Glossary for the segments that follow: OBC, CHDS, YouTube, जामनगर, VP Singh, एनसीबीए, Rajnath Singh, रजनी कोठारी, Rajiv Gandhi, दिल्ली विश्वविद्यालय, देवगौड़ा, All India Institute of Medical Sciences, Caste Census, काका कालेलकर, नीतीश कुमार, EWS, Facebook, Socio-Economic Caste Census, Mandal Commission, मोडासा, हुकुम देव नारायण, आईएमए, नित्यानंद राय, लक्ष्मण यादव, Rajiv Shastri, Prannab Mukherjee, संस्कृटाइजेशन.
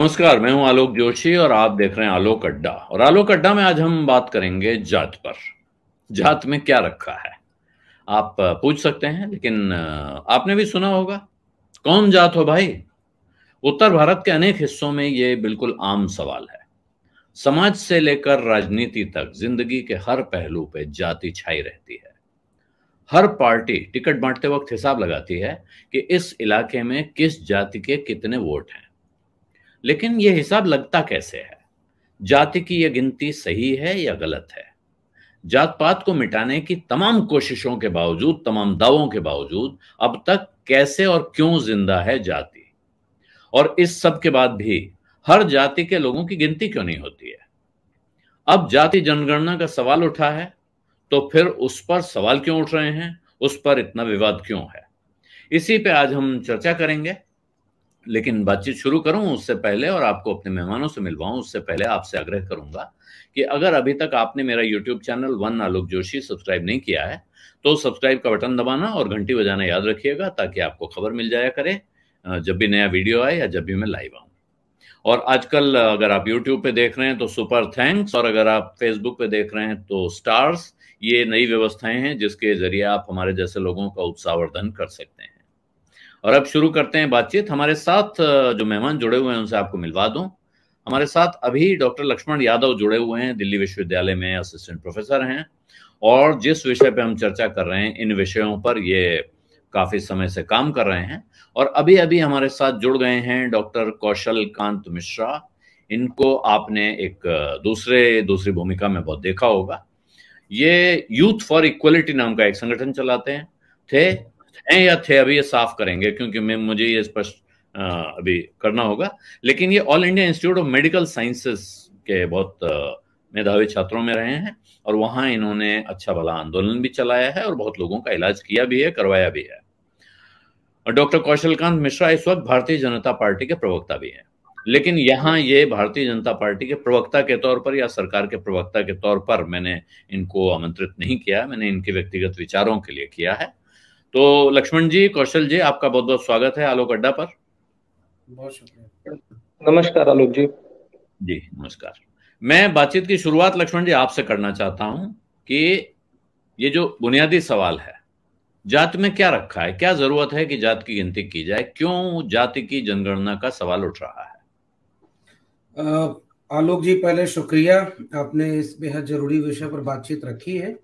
नमस्कार, मैं हूं आलोक जोशी और आप देख रहे हैं आलोक अड्डा। और आलोक अड्डा में आज हम बात करेंगे जात पर। जात में क्या रखा है आप पूछ सकते हैं, लेकिन आपने भी सुना होगा कौन जात हो भाई। उत्तर भारत के अनेक हिस्सों में ये बिल्कुल आम सवाल है। समाज से लेकर राजनीति तक जिंदगी के हर पहलू पे जाति छाई रहती है। हर पार्टी टिकट बांटते वक्त हिसाब लगाती है कि इस इलाके में किस जाति के कितने वोट हैं, लेकिन यह हिसाब लगता कैसे है? जाति की यह गिनती सही है या गलत है? जात पात को मिटाने की तमाम कोशिशों के बावजूद, तमाम दावों के बावजूद अब तक कैसे और क्यों जिंदा है जाति? और इस सब के बाद भी हर जाति के लोगों की गिनती क्यों नहीं होती है? अब जाति जनगणना का सवाल उठा है तो फिर उस पर सवाल क्यों उठ रहे हैं? उस पर इतना विवाद क्यों है? इसी पे आज हम चर्चा करेंगे। लेकिन बातचीत शुरू करूं उससे पहले और आपको अपने मेहमानों से मिलवाऊं उससे पहले आपसे आग्रह करूंगा कि अगर अभी तक आपने मेरा YouTube channel 1 Alok Joshi subscribe नहीं किया है तो सब्सक्राइब का बटन दबाना और घंटी बजाना याद रखिएगा, ताकि आपको खबर मिल जाया करे जब भी नया वीडियो आए या जब भी मैं लाइव आऊँ। और आजकल अगर आप YouTube पे देख रहे हैं तो सुपर थैंक्स, और अगर आप Facebook पे देख रहे हैं तो स्टार्स, ये नई व्यवस्थाएं हैं जिसके जरिए आप हमारे जैसे लोगों का उत्साहवर्धन कर सकते हैं। और अब शुरू करते हैं बातचीत। हमारे साथ जो मेहमान जुड़े हुए हैं उनसे आपको मिलवा दूं। हमारे साथ अभी डॉक्टर लक्ष्मण यादव जुड़े हुए हैं, दिल्ली विश्वविद्यालय में असिस्टेंट प्रोफेसर हैं, और जिस विषय पे हम चर्चा कर रहे हैं इन विषयों पर ये काफी समय से काम कर रहे हैं। और अभी अभी हमारे साथ जुड़ गए हैं डॉक्टर कौशल कांत मिश्रा। इनको आपने एक दूसरी भूमिका में बहुत देखा होगा। ये यूथ फॉर इक्वलिटी नाम का एक संगठन चलाते हैं, थे अभी ये साफ करेंगे क्योंकि मैं मुझे ये स्पष्ट अभी करना होगा, लेकिन ये all India institute of medical sciences के बहुत मेधावी छात्रों में रहे हैं और वहाँ इन्होंने अच्छा भला आंदोलन भी चलाया है और बहुत लोगों का इलाज किया भी है, करवाया भी है। और डॉक्टर कौशलकांत मिश्रा इस वक्त भारतीय जनता पार्टी के प्रवक्ता भी हैं, लेकिन यहाँ ये भारतीय जनता पार्टी के प्रवक्ता के तौर पर या सरकार के प्रवक्ता के तौर पर मैंने इनको आमंत्रित नहीं किया, मैंने इनके व्यक्तिगत विचारों के लिए किया है। तो लक्ष्मण जी, कौशल जी, आपका बहुत बहुत स्वागत है आलोक अड्डा पर। बहुत शुक्रिया। नमस्कार आलोक जी। जी नमस्कार। मैं बातचीत की शुरुआत लक्ष्मण जी आपसे करना चाहता हूं कि ये जो बुनियादी सवाल है जात में क्या रखा है, क्या जरूरत है कि जात की गिनती की जाए, क्यों जाति की जनगणना का सवाल उठ रहा है? आलोक जी पहले शुक्रिया, आपने इस बेहद जरूरी विषय पर बातचीत रखी है।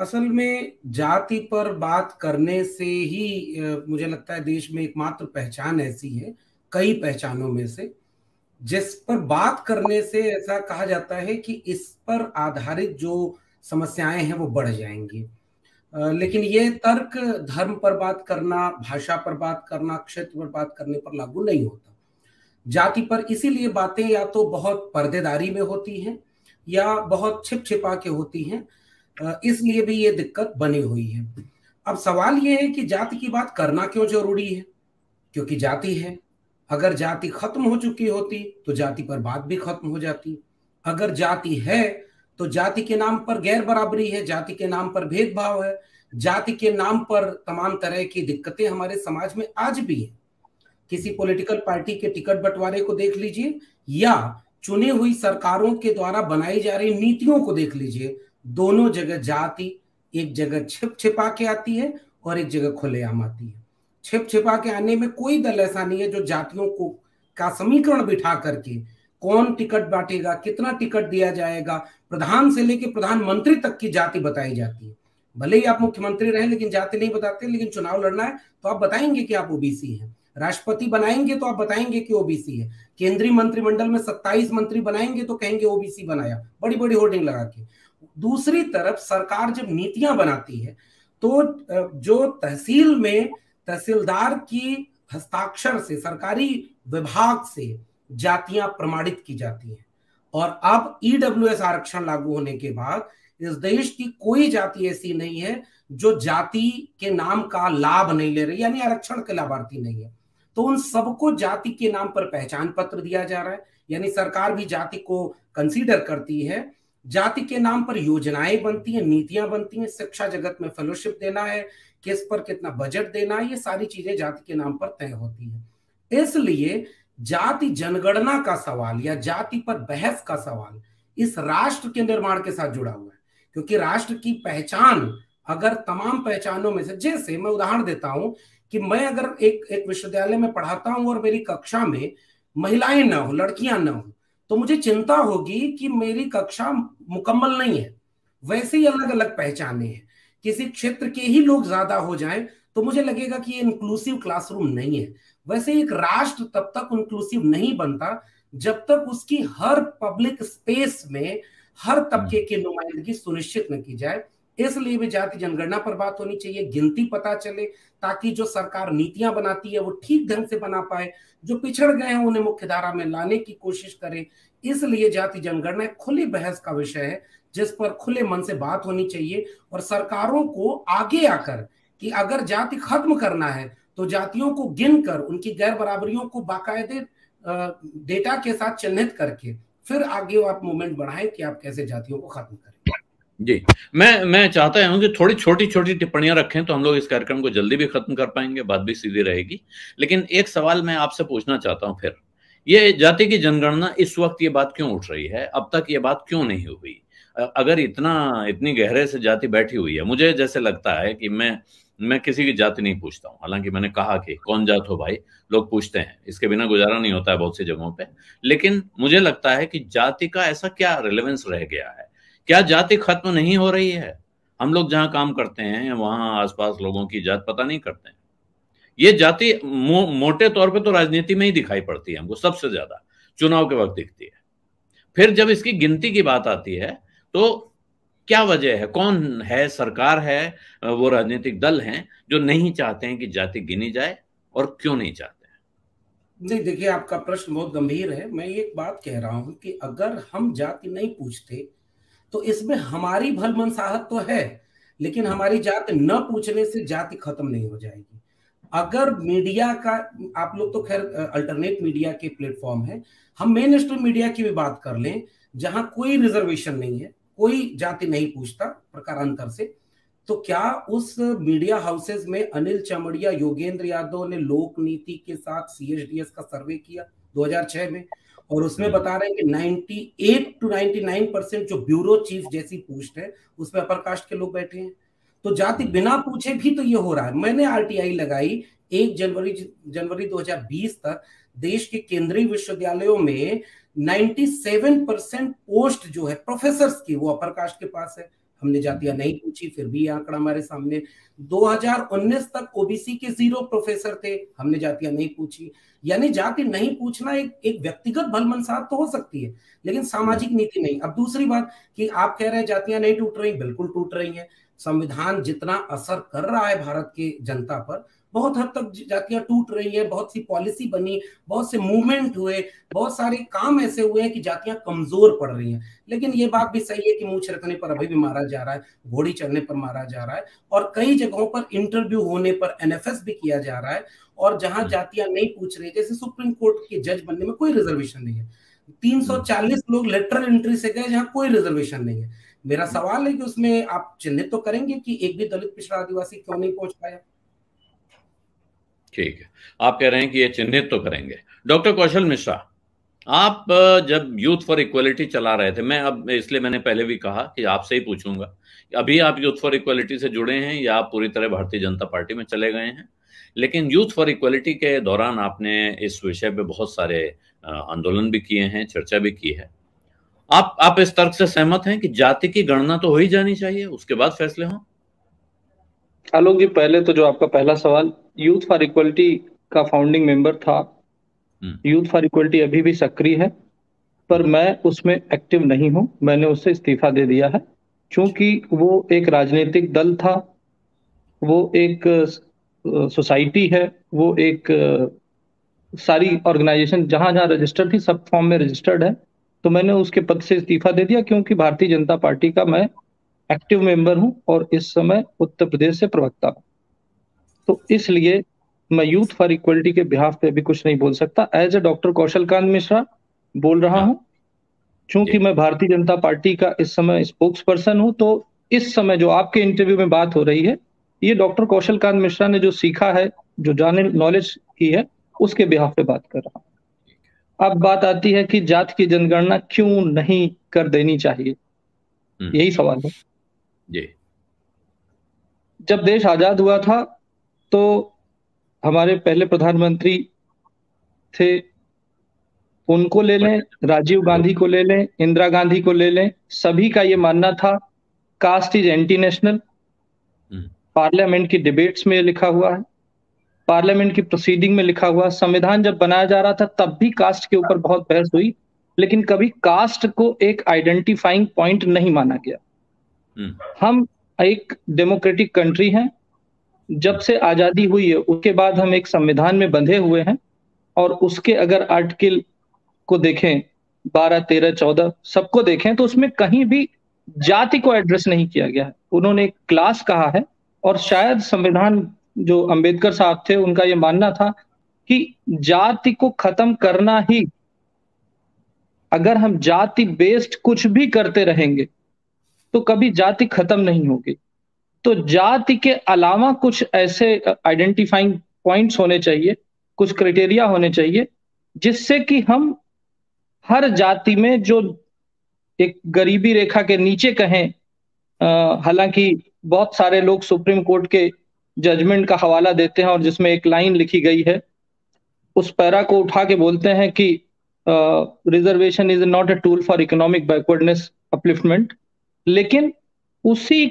असल में जाति पर बात करने से ही मुझे लगता है देश में एकमात्र पहचान ऐसी है कई पहचानों में से जिस पर बात करने से ऐसा कहा जाता है कि इस पर आधारित जो समस्याएं हैं वो बढ़ जाएंगी। लेकिन ये तर्क धर्म पर बात करना, भाषा पर बात करना, क्षेत्र पर बात करने पर लागू नहीं होता। जाति पर इसीलिए बातें या तो बहुत पर्देदारी में होती हैं या बहुत छिपछिपा के होती हैं, इसलिए भी ये दिक्कत बनी हुई है। अब सवाल ये है कि जाति की बात करना क्यों जरूरी है? क्योंकि जाति है। अगर जाति खत्म हो चुकी होती तो जाति पर बात भी खत्म हो जाती। अगर जाति है तो जाति के नाम पर गैर बराबरी है, जाति के नाम पर भेदभाव है, जाति के नाम पर तमाम तरह की दिक्कतें हमारे समाज में आज भी है। किसी पॉलिटिकल पार्टी के टिकट बंटवारे को देख लीजिए या चुनी हुई सरकारों के द्वारा बनाई जा रही नीतियों को देख लीजिए, दोनों जगह जाति एक जगह छिप छिपा के आती है और एक जगह खुलेआम आती है। छिप छिपा के आने में कोई दल ऐसा नहीं है जो जातियों को का समीकरण बिठा करके कौन टिकट बांटेगा, कितना टिकट दिया जाएगा, प्रधान से लेकर प्रधानमंत्री तक की जाति बताई जाती है। भले ही आप मुख्यमंत्री रहे लेकिन जाति नहीं बताते, लेकिन चुनाव लड़ना है तो आप बताएंगे कि आप ओबीसी हैं। राष्ट्रपति बनाएंगे तो आप बताएंगे कि ओबीसी है। केंद्रीय मंत्रिमंडल में 27 मंत्री बनाएंगे तो कहेंगे ओबीसी बनाया, बड़ी बड़ी होर्डिंग लगा के। दूसरी तरफ सरकार जब नीतियां बनाती है तो जो तहसील में तहसीलदार की हस्ताक्षर से, सरकारी विभाग से जातियां प्रमाणित की जाती हैं। और अब EWS आरक्षण लागू होने के बाद इस देश की कोई जाति ऐसी नहीं है जो जाति के नाम का लाभ नहीं ले रही, यानी आरक्षण के लाभार्थी नहीं है। तो उन सबको जाति के नाम पर पहचान पत्र दिया जा रहा है, यानी सरकार भी जाति को कंसीडर करती है। जाति के नाम पर योजनाएं बनती हैं, नीतियां बनती हैं, शिक्षा जगत में फेलोशिप देना है, किस पर कितना बजट देना है, ये सारी चीजें जाति के नाम पर तय होती हैं। इसलिए जाति जनगणना का सवाल या जाति पर बहस का सवाल इस राष्ट्र के निर्माण के साथ जुड़ा हुआ है, क्योंकि राष्ट्र की पहचान अगर तमाम पहचानों में से, जैसे मैं उदाहरण देता हूं कि मैं अगर एक विश्वविद्यालय में पढ़ाता हूं और मेरी कक्षा में महिलाएं ना हो, लड़कियां ना हो, तो मुझे चिंता होगी कि मेरी कक्षा मुकम्मल नहीं है। वैसे ही अलग अलग पहचाने हैं, किसी क्षेत्र के ही लोग ज्यादा हो जाएं तो मुझे लगेगा कि ये इंक्लूसिव क्लासरूम नहीं है। वैसे एक राष्ट्र तब तक इंक्लूसिव नहीं बनता जब तक उसकी हर पब्लिक स्पेस में हर तबके की नुमाइंदगी सुनिश्चित न की जाए। इसलिए भी जाति जनगणना पर बात होनी चाहिए, गिनती पता चले ताकि जो सरकार नीतियां बनाती है वो ठीक ढंग से बना पाए, जो पिछड़ गए हैं उन्हें मुख्यधारा में लाने की कोशिश करें। इसलिए जाति जनगणना खुली बहस का विषय है जिस पर खुले मन से बात होनी चाहिए और सरकारों को आगे आकर कि अगर जाति खत्म करना है तो जातियों को गिनकर उनकी गैर बराबरियों को बाकायदे डेटा के साथ चिन्हित करके फिर आगे आप मूवमेंट बढ़ाएं कि आप कैसे जातियों को खत्म करें। जी, मैं चाहता हूं कि थोड़ी छोटी टिप्पणियां रखें तो हम लोग इस कार्यक्रम को जल्दी भी खत्म कर पाएंगे, बात भी सीधी रहेगी। लेकिन एक सवाल मैं आपसे पूछना चाहता हूं फिर, ये जाति की जनगणना इस वक्त ये बात क्यों उठ रही है, अब तक ये बात क्यों नहीं हुई? अगर इतनी गहरे से जाति बैठी हुई है, मुझे जैसे लगता है कि मैं किसी की जाति नहीं पूछता हूँ, हालांकि मैंने कहा कि कौन जात हो भाई, लोग पूछते हैं, इसके बिना गुजारा नहीं होता है बहुत सी जगहों पे। लेकिन मुझे लगता है कि जाति का ऐसा क्या रेलेवेंस रह गया है? क्या जाति खत्म नहीं हो रही है? हम लोग जहाँ काम करते हैं वहाँ आसपास लोगों की जात पता नहीं करते हैं। ये जाति मोटे तौर पर तो राजनीति में ही दिखाई पड़ती है हमको, सबसे ज्यादा चुनाव के वक्त दिखती है। फिर जब इसकी गिनती की बात आती है तो क्या वजह है? कौन है? सरकार है, वो राजनीतिक दल हैं जो नहीं चाहते हैं कि जाति गिनी जाए, और क्यों नहीं चाहते हैं? नहीं, देखिए आपका प्रश्न बहुत गंभीर है। मैं एक बात कह रहा हूं कि अगर हम जाति नहीं पूछते तो इसमें हमारी भलमनसाहत तो है, लेकिन हमारी जाति न पूछने से जाति खत्म नहीं हो जाएगी। अगर मीडिया का, आप लोग तो खैर अल्टरनेट मीडिया के प्लेटफॉर्म है, हम मेन स्ट्रीम मीडिया की भी बात कर लें जहां कोई रिजर्वेशन नहीं है, कोई जाति नहीं पूछता प्रकारांतर से, तो क्या उस मीडिया हाउसेस में अनिल चमड़िया, योगेंद्र यादव ने लोक नीति के साथ CHDS का सर्वे किया 2006 में, और उसमें बता रहे हैं कि 98 to 99% जो ब्यूरो चीफ जैसी पोस्ट है उसमें अपर कास्ट के लोग बैठे हैं। तो जाति बिना पूछे भी तो ये हो रहा है। मैंने RTI लगाई 1 जनवरी 2020 तक देश के केंद्रीय विश्वविद्यालयों में 97% पोस्ट जो है प्रोफेसर्स की वो अपर कास्ट के पास है। हमने जातियां नहीं पूछी, फिर भी आंकड़ा हमारे सामने। 2019 तक OBC के 0 प्रोफेसर थे, हमने जातियां नहीं पूछी। यानी जाति नहीं पूछना एक व्यक्तिगत भलमनसाहत तो हो सकती है, लेकिन सामाजिक नीति नहीं। अब दूसरी बात कि आप कह रहे हैं जातियां नहीं टूट रही, बिल्कुल टूट रही है। संविधान जितना असर कर रहा है भारत के जनता पर, बहुत हद तक जातियां टूट रही है। बहुत सी पॉलिसी बनी, बहुत से मूवमेंट हुए, बहुत सारे काम ऐसे हुए हैं कि जातियां कमजोर पड़ रही हैं। लेकिन ये बात भी सही है कि मूंछ रखने पर अभी भी मारा जा रहा है, घोड़ी चढ़ने पर मारा जा रहा है, और कई जगहों पर इंटरव्यू होने पर NFS भी किया जा रहा है। और जहां जातियां नहीं पूछ रही, जैसे सुप्रीम कोर्ट के जज बनने में कोई रिजर्वेशन नहीं है, 340 लोग लेटरल एंट्री से गए जहां कोई रिजर्वेशन नहीं है। मेरा सवाल है कि उसमें आप चिन्हित तो करेंगे कि एक भी दलित, पिछड़ा, आदिवासी क्यों नहीं पहुंच पाया? ठीक है, आप कह रहे हैं कि ये चिन्हित तो करेंगे। डॉक्टर कौशल मिश्रा, आप जब यूथ फॉर इक्वलिटी चला रहे थे, मैं अब इसलिए मैंने पहले भी कहा कि आपसे ही पूछूंगा, अभी आप यूथ फॉर इक्वलिटी से जुड़े हैं या आप पूरी तरह भारतीय जनता पार्टी में चले गए हैं? लेकिन यूथ फॉर इक्वलिटी के दौरान आपने इस विषय पे बहुत सारे आंदोलन भी किए हैं, चर्चा भी की है। आप इस तर्क से सहमत हैं कि जाति की गणना तो हो ही जानी चाहिए, उसके बाद फैसले हों? आलोक जी, पहले तो जो आपका पहला सवाल, यूथ फॉर इक्वलिटी का फाउंडिंग मेंबर था। यूथ फॉर इक्वलिटी अभी भी सक्रिय है, पर मैं उसमें एक्टिव नहीं हूं। मैंने उससे इस्तीफा दे दिया है, क्योंकि वो एक राजनीतिक दल था, वो एक सोसाइटी है, वो एक सारी ऑर्गेनाइजेशन जहां जहां रजिस्टर्ड थी सब फॉर्म में रजिस्टर्ड है। तो मैंने उसके पद से इस्तीफा दे दिया, क्योंकि भारतीय जनता पार्टी का मैं एक्टिव मेंबर हूं और इस समय उत्तर प्रदेश से प्रवक्ता हूं। तो इसलिए मैं यूथ फॉर इक्वलिटी के बिहाफ पे भी कुछ नहीं बोल सकता। As a doctor Kaushal Kant Mishra बोल रहा हूं, क्योंकि मैं भारतीय जनता पार्टी का इस समय स्पोक्स पर्सन हूं। तो इस समय जो आपके इंटरव्यू में बात हो रही है, ये डॉक्टर कौशल कांत मिश्रा ने जो सीखा है, जो जाने नॉलेज की है, उसके बिहाफ पे बात कर रहा हूँ। अब बात आती है कि जाति की जनगणना क्यों नहीं कर देनी चाहिए, यही सवाल है जी। जब देश आजाद हुआ था तो हमारे पहले प्रधानमंत्री थे, उनको ले लें, राजीव गांधी को ले लें, इंदिरा गांधी को ले लें, सभी का ये मानना था caste is anti national. Parliament की डिबेट्स में लिखा हुआ है, पार्लियामेंट की प्रोसीडिंग में लिखा हुआ, संविधान जब बनाया जा रहा था तब भी कास्ट के ऊपर बहुत बहस हुई, लेकिन कभी कास्ट को एक आइडेंटिफाइंग पॉइंट नहीं माना गया। हम एक डेमोक्रेटिक कंट्री हैं, जब से आजादी हुई है उसके बाद हम एक संविधान में बंधे हुए हैं, और उसके अगर आर्टिकल को देखें 12, 13, 14 सबको देखें तो उसमें कहीं भी जाति को एड्रेस नहीं किया गया है। उन्होंने एक क्लास कहा है, और शायद संविधान जो अंबेडकर साहब थे उनका ये मानना था कि जाति को खत्म करना ही, अगर हम जाति बेस्ड कुछ भी करते रहेंगे तो कभी जाति खत्म नहीं होगी। तो जाति के अलावा कुछ ऐसे आइडेंटिफाइंग पॉइंट्स होने चाहिए, कुछ क्राइटेरिया होने चाहिए जिससे कि हम हर जाति में जो एक गरीबी रेखा के नीचे कहें, हालांकि बहुत सारे लोग सुप्रीम कोर्ट के जजमेंट का हवाला देते हैं और जिसमें एक लाइन लिखी गई है, उस पैरा को उठा के बोलते हैं कि reservation is not a tool for economic backwardness upliftment, लेकिन उसी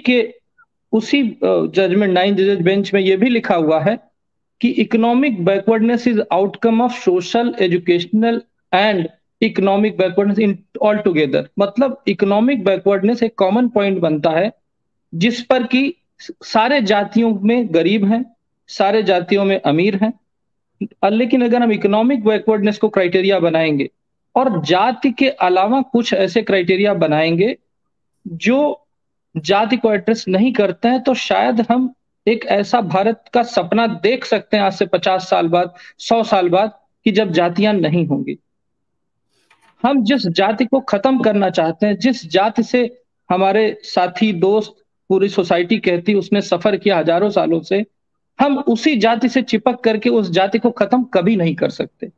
जजमेंट 9 जज बेंच में यह भी लिखा हुआ है कि economic backwardness is outcome of social, educational and economic backwardness in all together. मतलब इकोनॉमिक बैकवर्डनेस एक कॉमन पॉइंट बनता है जिस पर कि सारे जातियों में गरीब हैं, सारे जातियों में अमीर हैं, लेकिन अगर हम इकोनॉमिक बैकवर्डनेस को क्राइटेरिया बनाएंगे और जाति के अलावा कुछ ऐसे क्राइटेरिया बनाएंगे जो जाति को एड्रेस नहीं करते हैं, तो शायद हम एक ऐसा भारत का सपना देख सकते हैं आज से 50 साल बाद, 100 साल बाद, कि जब जातियां नहीं होंगी। हम जिस जाति को खत्म करना चाहते हैं, जिस जाति से हमारे साथी, दोस्त, पूरी सोसाइटी कहती उसने सफर किया हजारों सालों से, हम उसी जाति से चिपक करके उस जाति को खत्म कभी नहीं कर सकते।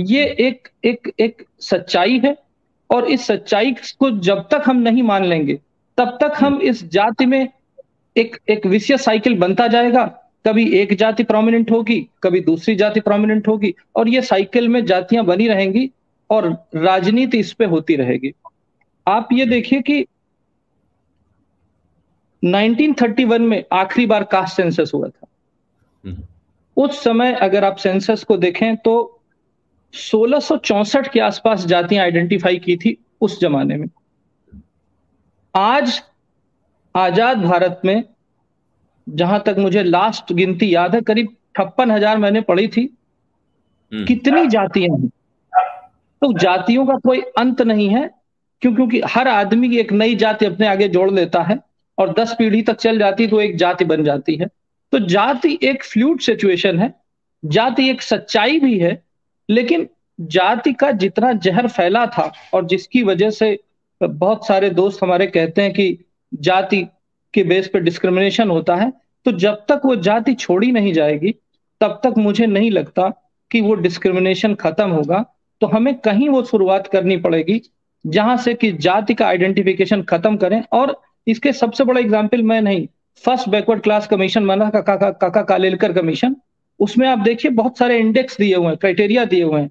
ये एक एक एक सच्चाई है, और इस सच्चाई को जब तक हम नहीं मान लेंगे तब तक हम इस जाति में एक विशियस साइकिल बनता जाएगा। कभी एक जाति प्रोमिनेंट होगी, कभी दूसरी जाति प्रोमिनेंट होगी, और ये साइकिल में जातियां बनी रहेंगी और राजनीति इस पे होती रहेगी। आप ये देखिए कि 1931 में आखिरी बार कास्ट सेंसस हुआ था। उस समय अगर आप सेंसस को देखें तो 1664 के आसपास जातियां आइडेंटिफाई की थी उस जमाने में। आज आजाद भारत में, जहां तक मुझे लास्ट गिनती याद है, करीब 56,000 मैंने पढ़ी थी, कितनी जातियां हैं। तो जातियों का कोई अंत नहीं है, क्योंकि हर आदमी एक नई जाति अपने आगे जोड़ लेता है और 10 पीढ़ी तक चल जाती तो एक जाति बन जाती है। तो जाति एक फ्लूइड सिचुएशन है, जाति एक सच्चाई भी है, लेकिन जाति का जितना जहर फैला था और जिसकी वजह से बहुत सारे दोस्त हमारे कहते हैं कि जाति के बेस पर डिस्क्रिमिनेशन होता है, तो जब तक वो जाति छोड़ी नहीं जाएगी तब तक मुझे नहीं लगता कि वो डिस्क्रिमिनेशन खत्म होगा। तो हमें कहीं वो शुरुआत करनी पड़ेगी जहां से कि जाति का आइडेंटिफिकेशन खत्म करें। और इसके सबसे बड़ा एग्जाम्पल मैं नहीं, फर्स्ट बैकवर्ड क्लास कमीशन बना, काका कालेलकर कमीशन, उसमें आप देखिए बहुत सारे इंडेक्स दिए हुए हैं, क्राइटेरिया दिए हुए हैं।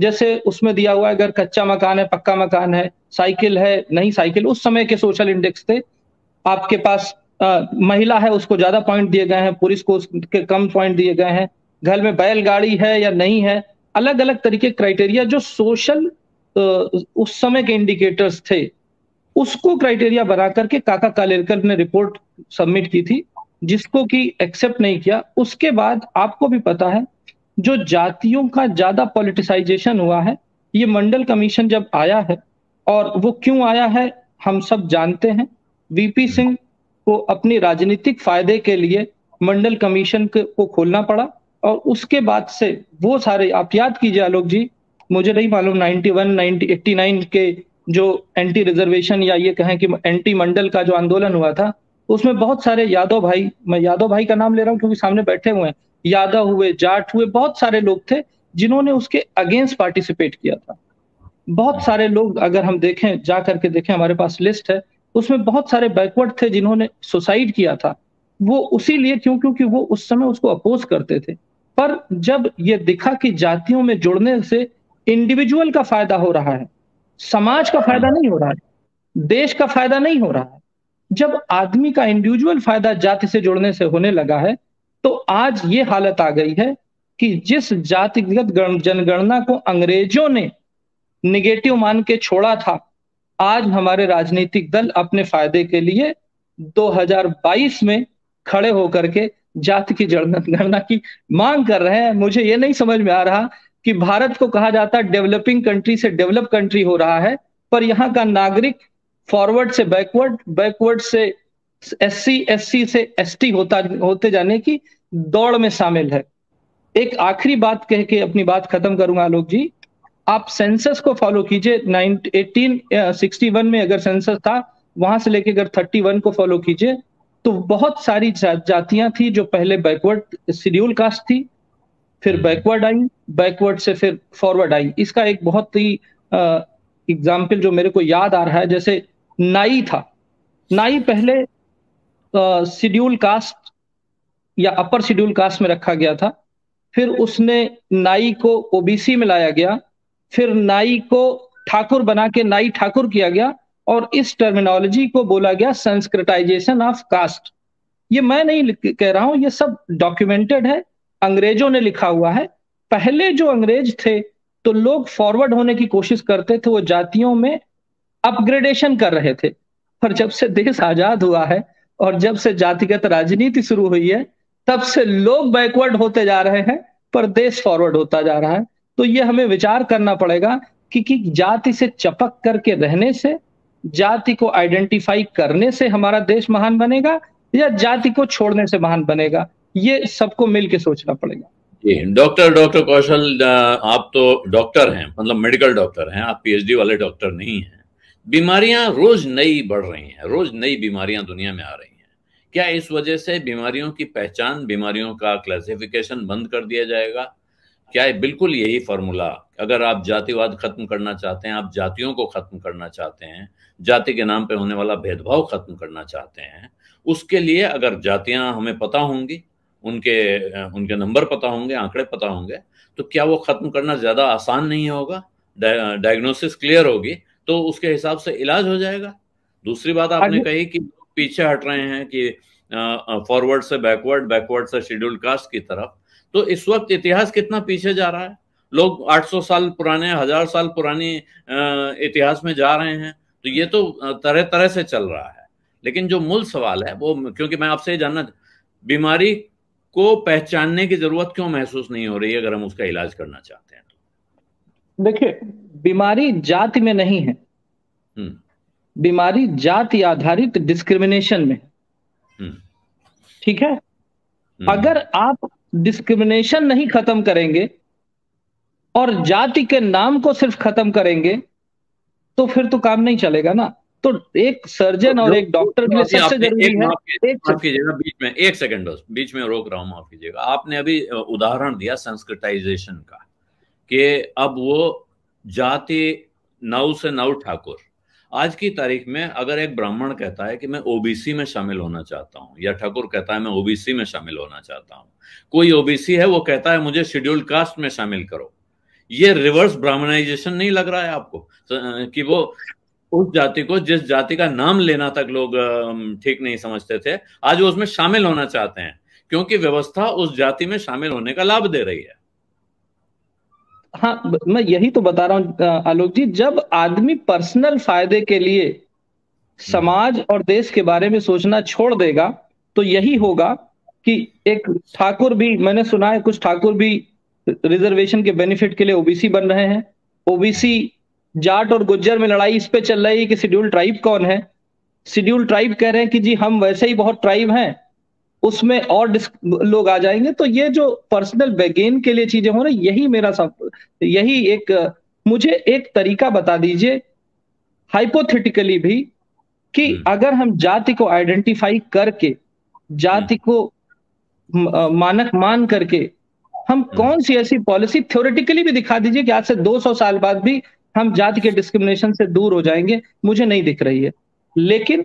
जैसे उसमें दिया हुआ है अगर कच्चा मकान है, पक्का मकान है, साइकिल है, नहीं साइकिल, उस समय के सोशल इंडेक्स थे। आपके पास महिला है उसको ज्यादा पॉइंट दिए गए हैं, पुरुष को उसके कम पॉइंट दिए गए हैं, घर में बैलगाड़ी है या नहीं है, अलग अलग तरीके क्राइटेरिया जो सोशल उस समय के इंडिकेटर्स थे, उसको क्राइटेरिया बना करके काका कालेलकर ने रिपोर्ट सबमिट की थी, जिसको कि एक्सेप्ट नहीं किया। उसके बाद आपको भी पता है जो जातियों का ज्यादा पॉलिटिसाइजेशन हुआ है, ये मंडल कमीशन जब आया है, और वो क्यों आया है हम सब जानते हैं। वीपी सिंह को अपने राजनीतिक फायदे के लिए मंडल कमीशन को खोलना पड़ा, और उसके बाद से वो सारे, आप याद कीजिए आलोक जी, मुझे नहीं मालूम 91, 89 के जो एंटी रिजर्वेशन या ये कहें कि एंटी मंडल का जो आंदोलन हुआ था, उसमें बहुत सारे यादव भाई, मैं यादव भाई का नाम ले रहा हूँ क्योंकि सामने बैठे हुए हैं, यादव हुए, जाट हुए, बहुत सारे लोग थे जिन्होंने उसके अगेंस्ट पार्टिसिपेट किया था। बहुत सारे लोग, अगर हम देखें, जा करके देखें, हमारे पास लिस्ट है, उसमें बहुत सारे बैकवर्ड थे जिन्होंने सुसाइड किया था। वो उसी लिए क्योंकि वो उस समय उसको अपोज करते थे। पर जब ये दिखा कि जातियों में जुड़ने से इंडिविजुअल का फायदा हो रहा है, समाज का फायदा नहीं हो रहा है, देश का फायदा नहीं हो रहा है, जब आदमी का इंडिविजुअल फायदा जाति से जुड़ने से होने लगा है, तो आज ये हालत आ गई है कि जिस जातिगत जनगणना को अंग्रेजों ने निगेटिव मान के छोड़ा था, आज हमारे राजनीतिक दल अपने फायदे के लिए 2022 में खड़े होकर के जाति की जनगणना की मांग कर रहे हैं। मुझे ये नहीं समझ में आ रहा कि भारत को कहा जाता है डेवलपिंग कंट्री से डेवलप कंट्री हो रहा है, पर यहाँ का नागरिक फॉरवर्ड से बैकवर्ड, बैकवर्ड से एससी से एसटी होते जाने की दौड़ में शामिल है। एक आखिरी बात कह के अपनी बात खत्म करूंगा आलोक जी। आप सेंसस को फॉलो कीजिए। 1861 में अगर सेंसस था, वहां से लेके अगर 31 को फॉलो कीजिए, तो बहुत सारी जातियां थी जो पहले बैकवर्ड शेड्यूल कास्ट थी, फिर बैकवर्ड आई, बैकवर्ड से फिर फॉरवर्ड आई। इसका एक बहुत ही एग्जाम्पल जो मेरे को याद आ रहा है, जैसे नाई था। नाई पहले शेड्यूल कास्ट या अपर शेड्यूल कास्ट में रखा गया था, फिर उसने नाई को ओबीसी में लाया गया, फिर नाई को ठाकुर बना के नाई ठाकुर किया गया, और इस टर्मिनोलॉजी को बोला गया संस्कृटाइजेशन ऑफ कास्ट। ये मैं नहीं कह रहा हूं, ये सब डॉक्यूमेंटेड है, अंग्रेजों ने लिखा हुआ है। पहले जो अंग्रेज थे तो लोग फॉरवर्ड होने की कोशिश करते थे, वो जातियों में अपग्रेडेशन कर रहे थे, पर जब से देश आजाद हुआ है और जब से जातिगत राजनीति शुरू हुई है, तब से लोग बैकवर्ड होते जा रहे हैं पर देश फॉरवर्ड होता जा रहा है। तो ये हमें विचार करना पड़ेगा कि जाति से चपक करके रहने से, जाति को आइडेंटिफाई करने से हमारा देश महान बनेगा या जाति को छोड़ने से महान बनेगा। ये सबको मिलकर सोचना पड़ेगा। डॉक्टर कौशल, आप तो डॉक्टर हैं, मतलब मेडिकल डॉक्टर हैं, आप पीएचडी वाले डॉक्टर नहीं हैं। बीमारियां रोज नई बढ़ रही हैं, रोज नई बीमारियां दुनिया में आ रही हैं। क्या इस वजह से बीमारियों की पहचान, बीमारियों का क्लासिफिकेशन बंद कर दिया जाएगा? क्या बिल्कुल यही फार्मूला, अगर आप जातिवाद खत्म करना चाहते हैं, आप जातियों को खत्म करना चाहते हैं, जाति के नाम पर होने वाला भेदभाव खत्म करना चाहते हैं, उसके लिए अगर जातियां हमें पता होंगी, उनके नंबर पता होंगे, आंकड़े पता होंगे, तो क्या वो खत्म करना ज्यादा आसान नहीं होगा? डायग्नोसिस क्लियर होगी तो उसके हिसाब से इलाज हो जाएगा। दूसरी बात आपने कही कि पीछे हट रहे हैं कि फॉरवर्ड से बैकवर्ड, बैकवर्ड से शेड्यूल कास्ट की तरफ। तो इस वक्त इतिहास कितना पीछे जा रहा है, लोग 800 साल पुराने, 1000 साल पुरानी इतिहास में जा रहे हैं। तो ये तो तरह तरह से चल रहा है, लेकिन जो मूल सवाल है वो, क्योंकि मैं आपसे जानना, बीमारी को पहचानने की जरूरत क्यों महसूस नहीं हो रही है अगर हम उसका इलाज करना चाहते हैं तो? देखिए, बीमारी जाति में नहीं है, बीमारी जाति आधारित डिस्क्रिमिनेशन में। ठीक है, अगर आप डिस्क्रिमिनेशन नहीं खत्म करेंगे और जाति के नाम को सिर्फ खत्म करेंगे तो फिर तो काम नहीं चलेगा ना। तो एक सर्जन और एक डॉक्टर के लिए सबसे जरूरी है। एक सेकंड दोस्त, बीच में रोक रहा हूं, माफ कीजिएगा। आपने अभी उदाहरण दिया संस्कृताइजेशन का, कि अब वो जाति नाउ से नाउ ठाकुर। आज की तारीख में अगर एक ब्राह्मण कहता है कि मैं ओबीसी में शामिल होना चाहता हूँ, या ठाकुर कहता है मैं ओबीसी में शामिल होना चाहता हूँ, कोई ओबीसी है वो कहता है मुझे शेड्यूल कास्ट में शामिल करो, ये रिवर्स ब्राह्मणाइजेशन नहीं लग रहा है आपको? कि वो उस जाति को, जिस जाति का नाम लेना तक लोग ठीक नहीं समझते थे, आज वो उसमें शामिल होना चाहते हैं क्योंकि व्यवस्था उस जाति में शामिल होने का लाभ दे रही है। हाँ, मैं यही तो बता रहा हूं आलोक जी। जब आदमी पर्सनल फायदे के लिए समाज और देश के बारे में सोचना छोड़ देगा तो यही होगा कि एक ठाकुर भी, मैंने सुना है कुछ ठाकुर भी रिजर्वेशन के बेनिफिट के लिए ओबीसी बन रहे हैं। ओबीसी, जाट और गुज्जर में लड़ाई इस पे चल रही है कि शेड्यूल ट्राइब कौन है। शेड्यूल ट्राइब कह रहे हैं कि जी हम वैसे ही बहुत ट्राइब हैं, उसमें और लोग आ जाएंगे। तो ये जो पर्सनल बैगेन के लिए चीजें हो रही, यही मेरा सब, यही एक, मुझे एक तरीका बता दीजिए हाइपोथेटिकली भी कि अगर हम जाति को आइडेंटिफाई करके, जाति को मानक मान करके हम कौन सी ऐसी पॉलिसी, थ्योरेटिकली भी दिखा दीजिए कि आज से 200 साल बाद भी हम जाति के डिस्क्रिमिनेशन से दूर हो जाएंगे, मुझे नहीं दिख रही है। लेकिन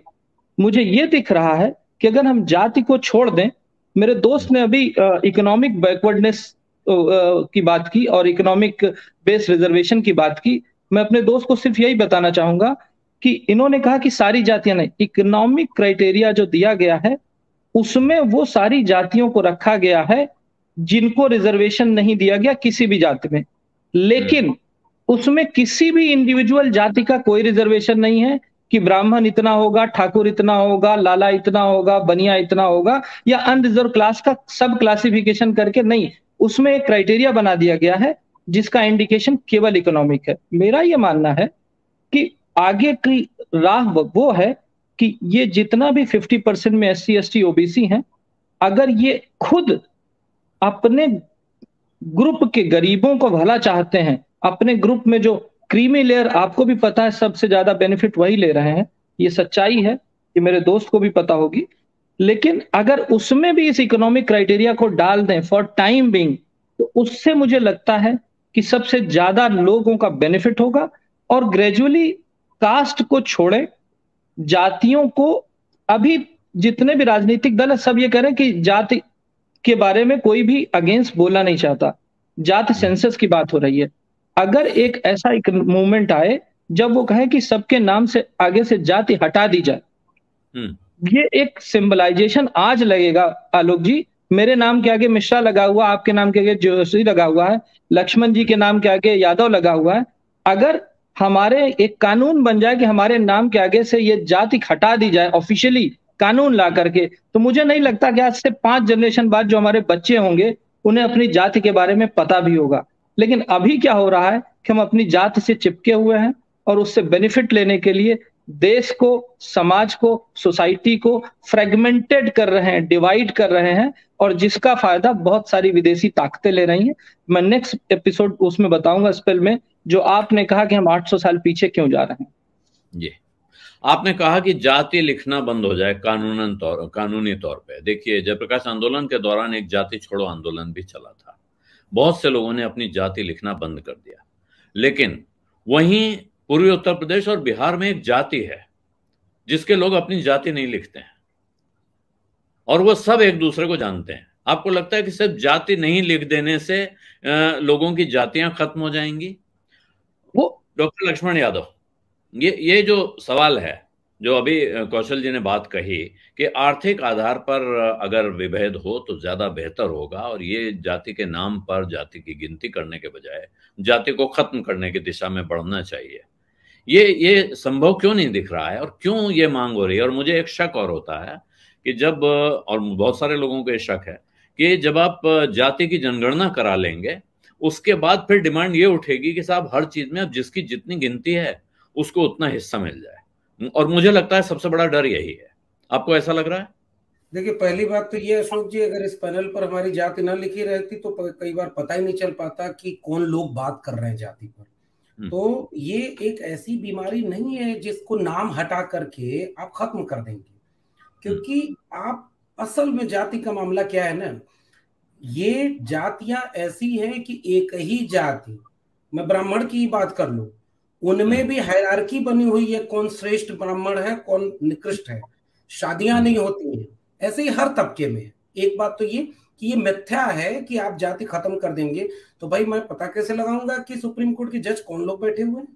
मुझे ये दिख रहा है कि अगर हम जाति को छोड़ दें, मेरे दोस्त ने अभी इकोनॉमिक बैकवर्डनेस की बात की और इकोनॉमिक बेस रिजर्वेशन की बात की, मैं अपने दोस्त को सिर्फ यही बताना चाहूंगा कि इन्होंने कहा कि सारी जातियां नहीं, इकोनॉमिक क्राइटेरिया जो दिया गया है उसमें वो सारी जातियों को रखा गया है जिनको रिजर्वेशन नहीं दिया गया किसी भी जाति में, लेकिन उसमें किसी भी इंडिविजुअल जाति का कोई रिजर्वेशन नहीं है कि ब्राह्मण इतना होगा, ठाकुर इतना होगा, लाला इतना होगा, बनिया इतना होगा, या अनरिजर्व क्लास का सब क्लासिफिकेशन करके नहीं। उसमें एक क्राइटेरिया बना दिया गया है जिसका इंडिकेशन केवल इकोनॉमिक है। मेरा ये मानना है कि आगे की राह वो है कि ये जितना भी 50% में SC, ST, OBC हैं, अगर ये खुद अपने ग्रुप के गरीबों को भला चाहते हैं, अपने ग्रुप में जो क्रीमी लेयर, आपको भी पता है सबसे ज्यादा बेनिफिट वही ले रहे हैं, ये सच्चाई है, ये मेरे दोस्त को भी पता होगी, लेकिन अगर उसमें भी इस इकोनॉमिक क्राइटेरिया को डाल दें फॉर टाइम बीइंग, तो उससे मुझे लगता है कि सबसे ज्यादा लोगों का बेनिफिट होगा और ग्रेजुअली कास्ट को छोड़े, जातियों को। अभी जितने भी राजनीतिक दल है सब ये कह रहे हैं कि जाति के बारे में कोई भी अगेंस्ट बोला नहीं चाहता, जाति सेंसस की बात हो रही है। अगर एक ऐसा एक मूवमेंट आए जब वो कहे कि सबके नाम से आगे से जाति हटा दी जाए, ये एक सिंबलाइजेशन आज लगेगा आलोक जी, मेरे नाम के आगे मिश्रा लगा हुआ, आपके नाम के आगे जोशी लगा हुआ है, लक्ष्मण जी के नाम के आगे यादव लगा हुआ है, अगर हमारे एक कानून बन जाए कि हमारे नाम के आगे से ये जाति हटा दी जाए ऑफिशियली कानून ला करके, तो मुझे नहीं लगता कि आज से 5 जनरेशन बाद जो हमारे बच्चे होंगे उन्हें अपनी जाति के बारे में पता भी होगा। लेकिन अभी क्या हो रहा है कि हम अपनी जाति से चिपके हुए हैं और उससे बेनिफिट लेने के लिए देश को, समाज को, सोसाइटी को फ्रेगमेंटेड कर रहे हैं, डिवाइड कर रहे हैं, और जिसका फायदा बहुत सारी विदेशी ताकतें ले रही हैं। मैं नेक्स्ट एपिसोड उसमें बताऊंगा, स्पेल में, जो आपने कहा कि हम 800 साल पीछे क्यों जा रहे हैं। जी, आपने कहा कि जाति लिखना बंद हो जाए कानूनी तौर पे। देखिए, जयप्रकाश आंदोलन के दौरान एक जाति छोड़ो आंदोलन भी चला था, बहुत से लोगों ने अपनी जाति लिखना बंद कर दिया, लेकिन वहीं पूर्वी उत्तर प्रदेश और बिहार में एक जाति है जिसके लोग अपनी जाति नहीं लिखते हैं और वो सब एक दूसरे को जानते हैं। आपको लगता है कि सिर्फ जाति नहीं लिख देने से लोगों की जातियां खत्म हो जाएंगी? वो डॉक्टर लक्ष्मण यादव, ये जो सवाल है, जो अभी कौशल जी ने बात कही कि आर्थिक आधार पर अगर विभेद हो तो ज्यादा बेहतर होगा, और ये जाति के नाम पर जाति की गिनती करने के बजाय जाति को खत्म करने की दिशा में बढ़ना चाहिए, ये संभव क्यों नहीं दिख रहा है और क्यों ये मांग हो रही है? और मुझे एक शक और होता है कि जब, और बहुत सारे लोगों को ये शक है कि जब आप जाति की जनगणना करा लेंगे उसके बाद फिर डिमांड ये उठेगी कि साहब हर चीज में अब जिसकी जितनी गिनती है उसको उतना हिस्सा मिल जाए, और मुझे लगता है सबसे बड़ा डर यही है। आपको ऐसा लग रहा है? देखिए, पहली बात तो ये अशोक जी, अगर इस पैनल पर हमारी जाति ना लिखी रहती तो कई बार पता ही नहीं चल पाता कि कौन लोग बात कर रहे हैं जाति पर। तो ये एक ऐसी बीमारी नहीं है जिसको नाम हटा करके आप खत्म कर देंगे, क्योंकि आप असल में जाति का मामला क्या है ना, ये जातियां ऐसी हैं कि एक ही जाति, मैं ब्राह्मण की ही बात कर लूं, उनमें भी हायरार्की बनी हुई है, कौन श्रेष्ठ ब्राह्मण है, कौन निकृष्ट है, शादियां नहीं होती हैं, ऐसे ही हर तबके में। एक बात तो ये कि ये मिथ्या है कि आप जाति खत्म कर देंगे, तो भाई मैं पता कैसे लगाऊंगा कि सुप्रीम कोर्ट के जज कौन लोग बैठे हुए हैं?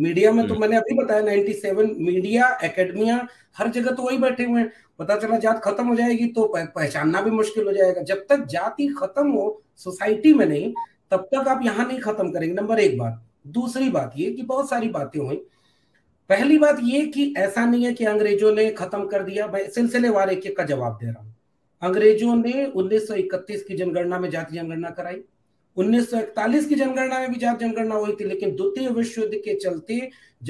मीडिया में तो मैंने अभी बताया 97 मीडिया, एकेडमिया, हर जगह तो वही बैठे हुए हैं। पता चला जात खत्म हो जाएगी तो पहचानना भी मुश्किल हो जाएगा। जब तक जाति खत्म हो सोसाइटी में नहीं, तब तक आप यहाँ नहीं खत्म करेंगे, नंबर एक बात। दूसरी बात ये कि बहुत सारी बातें हुई, पहली बात ये कि ऐसा नहीं है कि अंग्रेजों ने खत्म कर दिया, मैं सिलसिलेवार एक एक का जवाब दे रहा हूँ। अंग्रेजों ने 1931 की जनगणना में जाति जनगणना कराई, 1941 की जनगणना में भी जाति जनगणना हुई थी, लेकिन द्वितीय विश्व युद्ध के चलते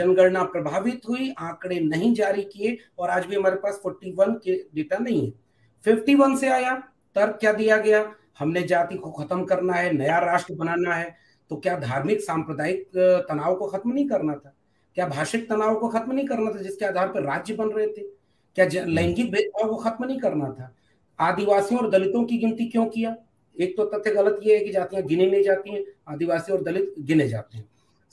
जनगणना प्रभावित हुई, आंकड़े नहीं जारी किए, और आज भी हमारे पास 41 के डेटा नहीं है, 51 से आया। तर्क क्या दिया गया? हमने जाति को खत्म करना है, नया राष्ट्र बनाना है। तो क्या धार्मिक सांप्रदायिक तनाव को खत्म नहीं करना था? क्या भाषिक तनाव को खत्म नहीं करना था जिसके आधार पर राज्य बन रहे थे? क्या लैंगिक भेदभाव को खत्म नहीं करना था? आदिवासियों और दलितों की गिनती क्यों किया? एक तो तथ्य गलत ये है कि जातियां गिनी नहीं जाती हैं, आदिवासी और दलित गिने जाते हैं।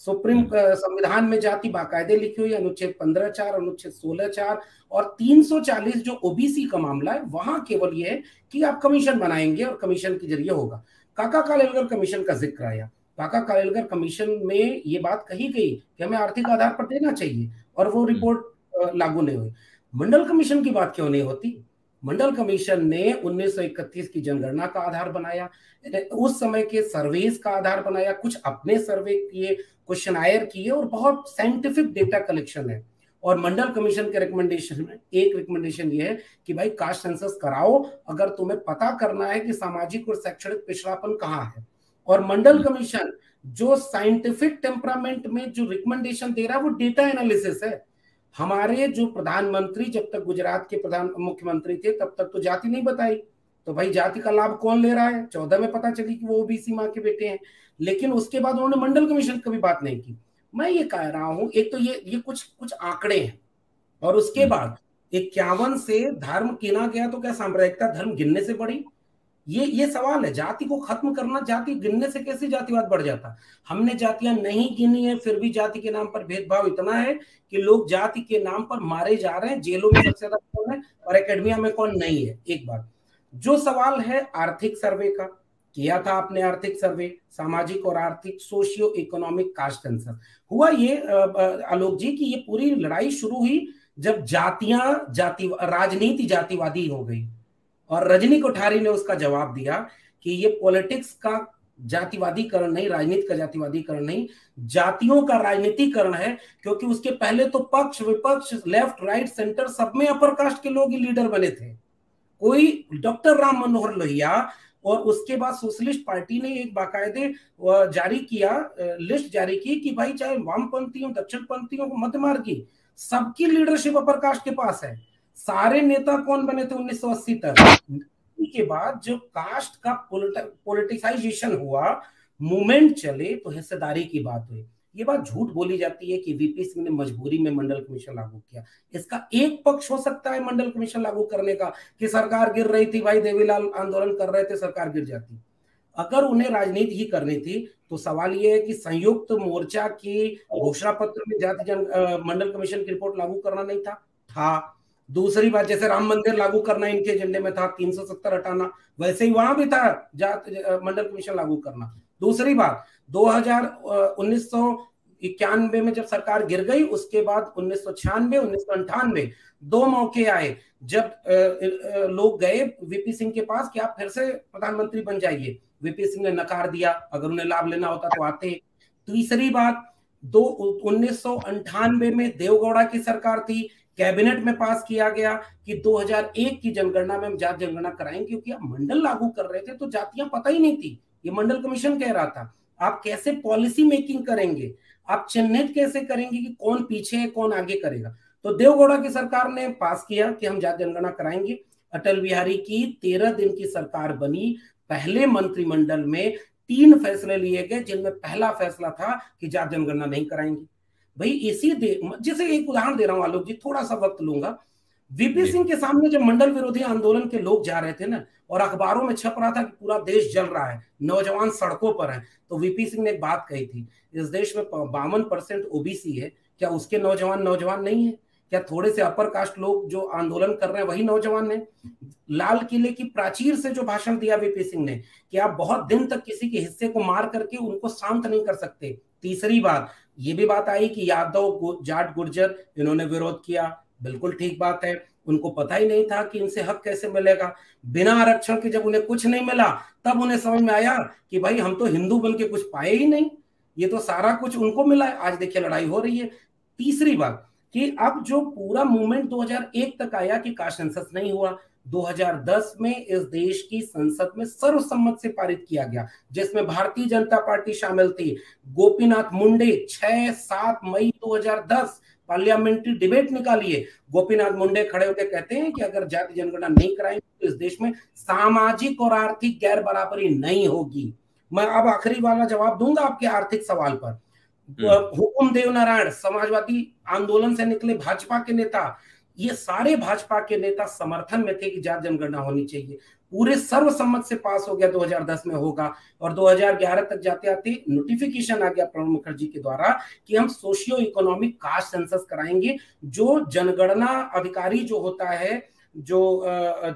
सुप्रीम संविधान में जाति बाकायदे लिखी हुई, अनुच्छेद 15(4), अनुच्छेद 16(4) और 340 जो ओबीसी का मामला है वहां केवल ये है कि आप कमीशन बनाएंगे और कमीशन के जरिए होगा। काका कालेलकर कमीशन का जिक्र आया। काका कालेलकर कमीशन में ये बात कही गई कि हमें आर्थिक आधार पर देना चाहिए और वो रिपोर्ट लागू नहीं हुई। मंडल कमीशन की बात क्यों नहीं होती? मंडल कमीशन ने 1931 की जनगणना का आधार बनाया, उस समय के सर्वेस का आधार बनाया, कुछ अपने सर्वे किए, क्वेश्चनायर किए और बहुत साइंटिफिक डेटा कलेक्शन है। और मंडल कमीशन के रिकमेंडेशन में एक रिकमेंडेशन ये है कि भाई कास्ट सेंसस कराओ अगर तुम्हें पता करना है कि सामाजिक और शैक्षणिक पिछड़ापन कहाँ है। और मंडल कमीशन जो साइंटिफिक टेम्परामेंट में जो रिकमेंडेशन दे रहा है वो डेटा एनालिसिस है। हमारे जो प्रधानमंत्री जब तक गुजरात के प्रधान मुख्यमंत्री थे तब तक तो जाति नहीं बताई, तो भाई जाति का लाभ कौन ले रहा है? 14 में पता चली कि वो ओबीसी माँ के बेटे हैं, लेकिन उसके बाद उन्होंने मंडल कमीशन कभी बात नहीं की। मैं ये कह रहा हूँ, एक तो ये कुछ आंकड़े हैं और उसके बाद 51 से धर्म गिना गया, तो क्या साम्राज्यता धर्म गिनने से बढ़ी? ये सवाल है। जाति को खत्म करना, जाति गिनने से कैसे जातिवाद बढ़ जाता? हमने जातियां नहीं गिनी है, फिर भी जाति के नाम पर भेदभाव इतना है कि लोग जाति के नाम पर मारे जा रहे हैं। जेलों में सबसे ज्यादा कौन है और एकेडमिया में कौन नहीं है? एक बात जो सवाल है आर्थिक सर्वे का, किया था आपने आर्थिक सर्वे, सामाजिक और आर्थिक सोशियो इकोनॉमिक कास्ट सेंसस हुआ। ये आलोक जी की ये पूरी लड़ाई शुरू हुई जब राजनीति जातिवादी हो गई और रजनी कोठारी ने उसका जवाब दिया कि ये पॉलिटिक्स का जातिवादीकरण नहीं, राजनीति का जातिवादीकरण नहीं, जातियों का राजनीतिकरण है। क्योंकि उसके पहले तो पक्ष विपक्ष लेफ्ट राइट सेंटर सब में अपर कास्ट के लोग ही लीडर बने थे। कोई डॉक्टर राम मनोहर लोहिया और उसके बाद सोशलिस्ट पार्टी ने एक बाकायदे जारी किया, लिस्ट जारी की कि भाई चाहे वामपंथी हो, दक्षिणपंथी हो, मध्यमार्गी, सबकी लीडरशिप अपर कास्ट के पास है। सारे नेता कौन बने थे 1980 तक? के बाद जो कास्ट का पॉलिटिसाइजेशन हुआ, मूवमेंट चले, तो हिस्सेदारी की बात हुई। ये बात झूठ बोली जाती है कि वीपी सिंह ने मजबूरी में मंडल कमीशन लागू किया। इसका एक पक्ष हो सकता है मंडल कमीशन लागू करने का कि सरकार गिर रही थी, भाई देवीलाल आंदोलन कर रहे थे, सरकार गिर जाती। अगर उन्हें राजनीति ही करनी थी तो सवाल यह है कि संयुक्त मोर्चा के घोषणा पत्र में मंडल कमीशन की रिपोर्ट लागू करना नहीं था। दूसरी बात, जैसे राम मंदिर लागू करना इनके एजेंडे में था, 370 हटाना, वैसे ही वहां भी था मंडल कमीशन लागू करना। दूसरी बात, 1991 में जब सरकार गिर गई, उसके बाद 1996, 1998 दो मौके आए जब लोग गए वीपी सिंह के पास कि आप फिर से प्रधानमंत्री बन जाइए। वीपी सिंह ने नकार दिया। अगर उन्हें लाभ लेना होता तो आते। तीसरी बात, 1998 में देवगौड़ा की सरकार थी, कैबिनेट में पास किया गया कि 2001 की जनगणना में हम जाति जनगणना कराएंगे, क्योंकि आप मंडल लागू कर रहे थे तो जातियां पता ही नहीं थी। ये मंडल कमीशन कह रहा था। आप कैसे पॉलिसी मेकिंग करेंगे, आप चिन्हित कैसे करेंगे कि कौन पीछे है, कौन आगे करेगा? तो देवगौड़ा की सरकार ने पास किया कि हम जाति जनगणना कराएंगे। अटल बिहारी की 13 दिन की सरकार बनी। पहले मंत्रिमंडल में 3 फैसले लिए गए, जिनमें पहला फैसला था कि जाति जनगणना नहीं कराएंगे। भाई जैसे एक उदाहरण दे रहा हूं आलोक जी, थोड़ा सा वक्त लूंगा। वीपी सिंह के सामने जब मंडल विरोधी आंदोलन के लोग जा रहे थे ना, और अखबारों में छप रहा था कि पूरा देश जल रहा है, नौजवान सड़कों पर हैं, तो वीपी सिंह ने एक बात कही थी, इस देश में 52% ओबीसी है, क्या उसके नौजवान नहीं है? क्या थोड़े से अपर कास्ट लोग जो आंदोलन कर रहे हैं वही नौजवान है? लाल किले की प्राचीर से जो भाषण दिया वीपी सिंह ने कि आप बहुत दिन तक किसी के हिस्से को मार करके उनको शांत नहीं कर सकते। तीसरी बात, ये भी बात आई कि यादव जाट गुर्जर इन्होंने विरोध किया, बिल्कुल ठीक बात है, उनको पता ही नहीं था कि इनसे हक कैसे मिलेगा। बिना आरक्षण के जब उन्हें कुछ नहीं मिला तब उन्हें समझ में आया कि भाई हम तो हिंदू बन के कुछ पाए ही नहीं, ये तो सारा कुछ उनको मिला है। आज देखिए लड़ाई हो रही है। तीसरी बात कि अब जो पूरा मूवमेंट 2001 तक आया कि कास्ट सेंसस नहीं हुआ, 2010 में इस देश की संसद में सर्वसम्मत से पारित किया गया, जिसमें भारतीय जनता पार्टी शामिल थी। गोपीनाथ मुंडे 6-7 मई 2010 पार्लियामेंट्री डिबेट निकाली है। गोपीनाथ मुंडे खड़े होकर कहते हैं कि अगर जाति जनगणना नहीं कराएंगे तो इस देश में सामाजिक और आर्थिक गैर बराबरी नहीं होगी। मैं अब आखिरी वाला जवाब दूंगा आपके आर्थिक सवाल पर। हुकुम देव नारायण समाजवादी आंदोलन से निकले, भाजपा के नेता, ये सारे भाजपा के नेता समर्थन में थे कि जाति जनगणना होनी चाहिए। पूरे सर्वसम्मत से पास हो गया 2010 में होगा और 2011 तक जाते आते नोटिफिकेशन आ गया प्रणब मुखर्जी के द्वारा कि हम सोशियो इकोनॉमिक कास्ट सेंसस कराएंगे। जो जनगणना अधिकारी जो होता है, जो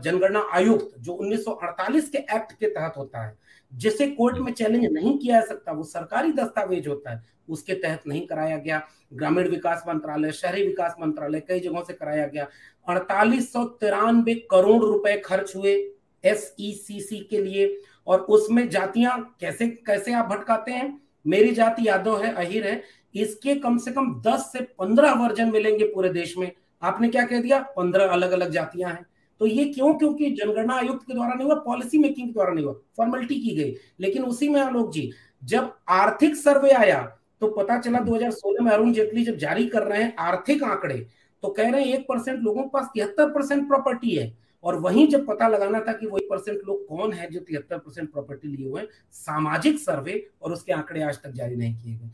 जनगणना आयुक्त जो 1948 के एक्ट के तहत होता है, जिसे कोर्ट में चैलेंज नहीं किया जा सकता, वो सरकारी दस्तावेज होता है, उसके तहत नहीं कराया गया। ग्रामीण विकास मंत्रालय, शहरी विकास मंत्रालय, कई जगहों से कराया गया। 4893 करोड़ रुपए खर्च हुए SECC के लिए और उसमें जातियां कैसे कैसे आप भटकाते हैं। मेरी जाति यादव है, अहिर है, इसके कम से कम 10 से 15 वर्जन मिलेंगे पूरे देश में। आपने क्या कह दिया, 15 अलग अलग जातियां हैं। तो ये क्यों? क्योंकि जनगणना आयुक्त के द्वारा नहीं हुआ, पॉलिसी मेकिंग के द्वारा नहीं हुआ, फॉर्मेलिटी की गई। लेकिन उसी में आलोक जी जब आर्थिक सर्वे आया तो पता चला 2016 में अरुण जेटली जब जारी कर रहे हैं आर्थिक आंकड़े तो कह रहे हैं 1% लोगों के पास 73% प्रॉपर्टी है और वहीं जब पता लगाना था कि वो 1% लोग कौन है जो 73% प्रॉपर्टी लिए हुए, सामाजिक सर्वे और उसके आंकड़े आज तक जारी नहीं किए गए।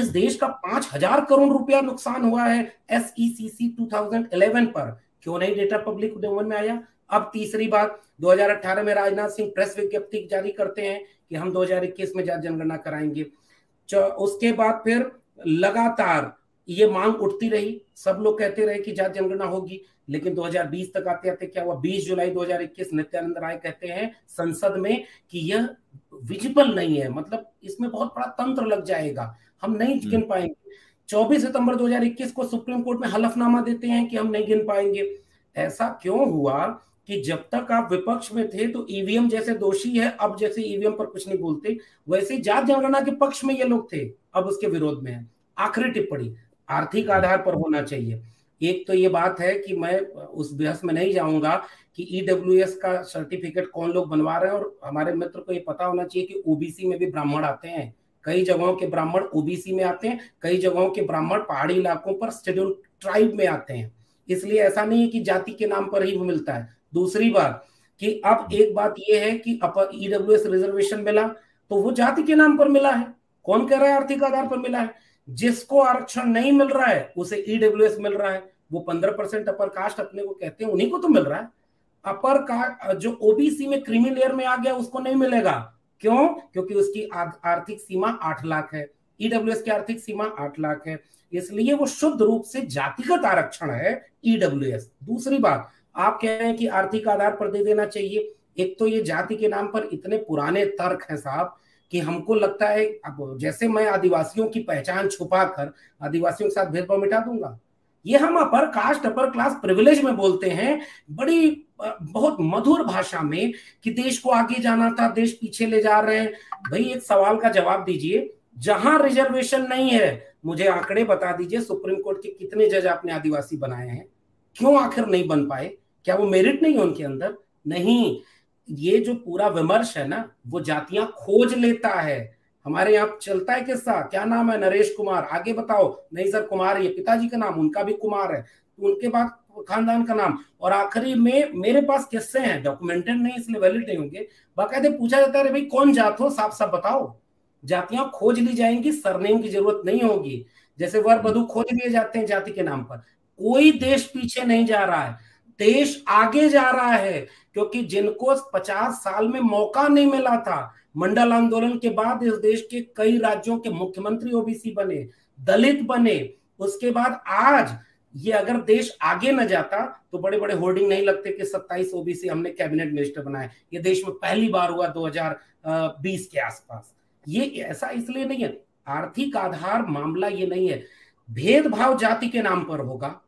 इस देश का 5000 करोड़ रुपया नुकसान हुआ है SECC 2011 पर। क्यों नहीं डेटा पब्लिक डोमेन में आया? अब तीसरी बात, 2018 में राजनाथ सिंह प्रेस विज्ञप्ति जारी करते हैं कि हम 2021 में जाति जनगणना कराएंगे। उसके बाद फिर लगातार ये मांग उठती रही, सब लोग कहते रहे कि जाति जनगणना होगी, लेकिन 2020 तक आते आते क्या हुआ? 20 जुलाई 2021 नित्यानंद राय कहते हैं संसद में कि यह विजिबल नहीं है, मतलब इसमें बहुत बड़ा तंत्र लग जाएगा, हम नहीं गिन पाएंगे। 24 सितंबर 2021 को सुप्रीम कोर्ट में हलफनामा देते हैं कि हम नहीं गिन पाएंगे। ऐसा क्यों हुआ कि जब तक आप विपक्ष में थे तो ईवीएम जैसे दोषी है, अब जैसे ईवीएम पर कुछ नहीं बोलते, वैसे जाति जनगणना के पक्ष में ये लोग थे, अब उसके विरोध में है। आखिरी टिप्पणी, आर्थिक आधार पर होना चाहिए। एक तो ये बात है कि मैं उस बहस में नहीं जाऊंगा कि EWS का सर्टिफिकेट कौन लोग बनवा रहे हैं और हमारे मित्र को ये पता होना चाहिए कि OBC में भी ब्राह्मण आते हैं, कई जगहों के ब्राह्मण OBC में आते हैं, कई जगहों के ब्राह्मण पहाड़ी इलाकों पर शेड्यूल ट्राइब में आते हैं, इसलिए ऐसा नहीं है कि जाति के नाम पर ही वो मिलता है। दूसरी बात कि अब एक बात यह है कि EWS रिजर्वेशन मिला तो वो जाति के नाम पर मिला है, कौन कह रहा है आर्थिक आधार पर मिला है। जिसको आरक्षण नहीं मिल रहा है उसे EWS मिल रहा है, वो 15% अपर कास्ट अपने को कहते हैं, उन्हीं को तो मिल रहा है। अपर कास्ट जो OBC में क्रीमी लेयर में आ गया उसको नहीं मिलेगा। क्यों? क्योंकि उसकी आर्थिक सीमा 8 लाख है, EWS की आर्थिक सीमा 8 लाख है, इसलिए वो शुद्ध रूप से जातिगत आरक्षण है EWS। दूसरी बात, आप कह रहे हैं कि आर्थिक आधार पर दे देना चाहिए। एक तो ये जाति के नाम पर इतने पुराने तर्क हैं साहब कि हमको लगता है, अब जैसे मैं आदिवासियों की पहचान छुपाकर आदिवासियों के साथ भेदभाव मिटा दूंगा, ये हम upper caste upper class privilege में बोलते हैं बड़ी बहुत मधुर भाषा में कि देश को आगे जाना था, देश पीछे ले जा रहे हैं। भाई एक सवाल का जवाब दीजिए, जहां रिजर्वेशन नहीं है मुझे आंकड़े बता दीजिए, सुप्रीम कोर्ट के कितने जज आपने आदिवासी बनाए हैं, क्यों आखिर नहीं बन पाए? क्या वो मेरिट नहीं है उनके अंदर? नहीं, ये जो पूरा विमर्श है ना वो जातियां खोज लेता है। हमारे यहाँ चलता है किस्सा, क्या नाम है, नरेश कुमार, आगे बताओ, नहीं सर कुमार, ये पिताजी का नाम, उनका भी कुमार है, उनके बाद खानदान का नाम, और आखिरी में मेरे पास किस्से हैं, डॉक्यूमेंटेड नहीं इसलिए वैलिड नहीं होंगे, बाकायदे पूछा जाता है अरे भाई कौन जात हो, साफ साफ बताओ। जातियां खोज ली जाएंगी, सरनेम की जरूरत नहीं होगी, जैसे वर वधू खोज लिए जाते हैं जाति के नाम पर। कोई देश पीछे नहीं जा रहा है, देश आगे जा रहा है, क्योंकि जिनको 50 साल में मौका नहीं मिला था, मंडल आंदोलन के बाद इस देश के कई राज्यों के मुख्यमंत्री ओबीसी बने, दलित बने, उसके बाद आज ये अगर देश आगे न जाता तो बड़े बड़े होर्डिंग नहीं लगते कि 27 ओबीसी हमने कैबिनेट मिनिस्टर बनाए। ये देश में पहली बार हुआ 2020 के आसपास। ये ऐसा इसलिए नहीं है, आर्थिक आधार मामला ये नहीं है। भेदभाव जाति के नाम पर होगा,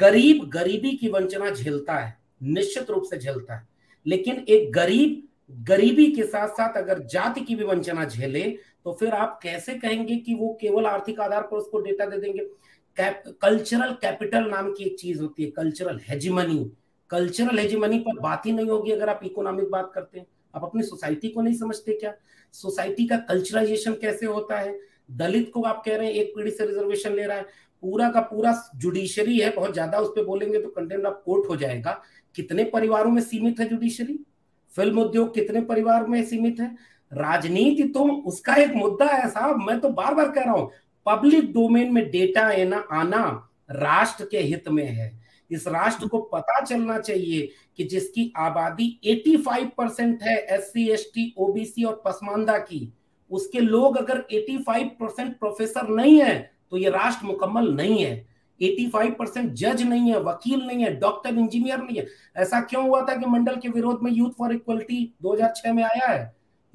गरीब गरीबी की वंचना झेलता है, निश्चित रूप से झेलता है, लेकिन एक गरीब गरीबी के साथ साथ अगर जाति की भी वंचना झेले तो फिर आप कैसे कहेंगे कि वो केवल आर्थिक आधार पर उसको डेटा दे देंगे। कल्चरल कैपिटल नाम की एक चीज होती है, कल्चरल हेजिमनी। कल्चरल हेजिमनी पर बात ही नहीं होगी अगर आप इकोनॉमिक बात करते हैं। आप अपनी सोसाइटी को नहीं समझते क्या? सोसाइटी का कल्चराइजेशन कैसे होता है? दलित को आप कह रहे हैं एक पीढ़ी से रिजर्वेशन ले रहा है, पूरा का पूरा जुडिशरी है, बहुत ज्यादा उस पर बोलेंगे तो कंटेम्प्ट ऑफ कोर्ट हो जाएगा। कितने परिवारों में सीमित है जुडिशरी? फिल्म उद्योग कितने परिवार में सीमित है? राजनीति तो उसका एक मुद्दा है साहब, मैं तो बार बार कह रहा हूं, पब्लिक डोमेन में डेटा आना राष्ट्र के हित में है। इस राष्ट्र को पता चलना चाहिए कि जिसकी आबादी 85% है एससी एसटी ओबीसी और पसमानदा की, उसके लोग अगर 85% प्रोफेसर नहीं है तो ये राष्ट्र मुकम्मल नहीं है। 85% जज नहीं है, वकील नहीं है, डॉक्टर इंजीनियर नहीं है। ऐसा क्यों हुआ था कि मंडल के विरोध में यूथ फॉर इक्वलिटी 2006 में आया है?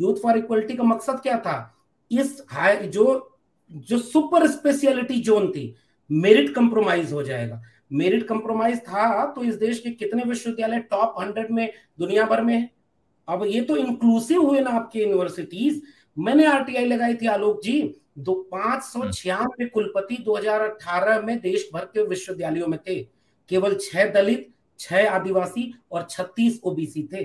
यूथ फॉर इक्वलिटी का मकसद क्या था? इस जो सुपर स्पेशलिटी जोन थी, मेरिट कंप्रोमाइज हो जाएगा। मेरिट कंप्रोमाइज था तो इस देश के कितने विश्वविद्यालय टॉप 100 में दुनिया भर में है? अब ये तो इंक्लूसिव हुए ना आपके यूनिवर्सिटीज। मैंने आरटीआई लगाई थी आलोक जी, 596 कुलपति 2018 में देश भर के विश्वविद्यालयों में थे। केवल 6 दलित, 6 आदिवासी और 36 ओबीसी थे।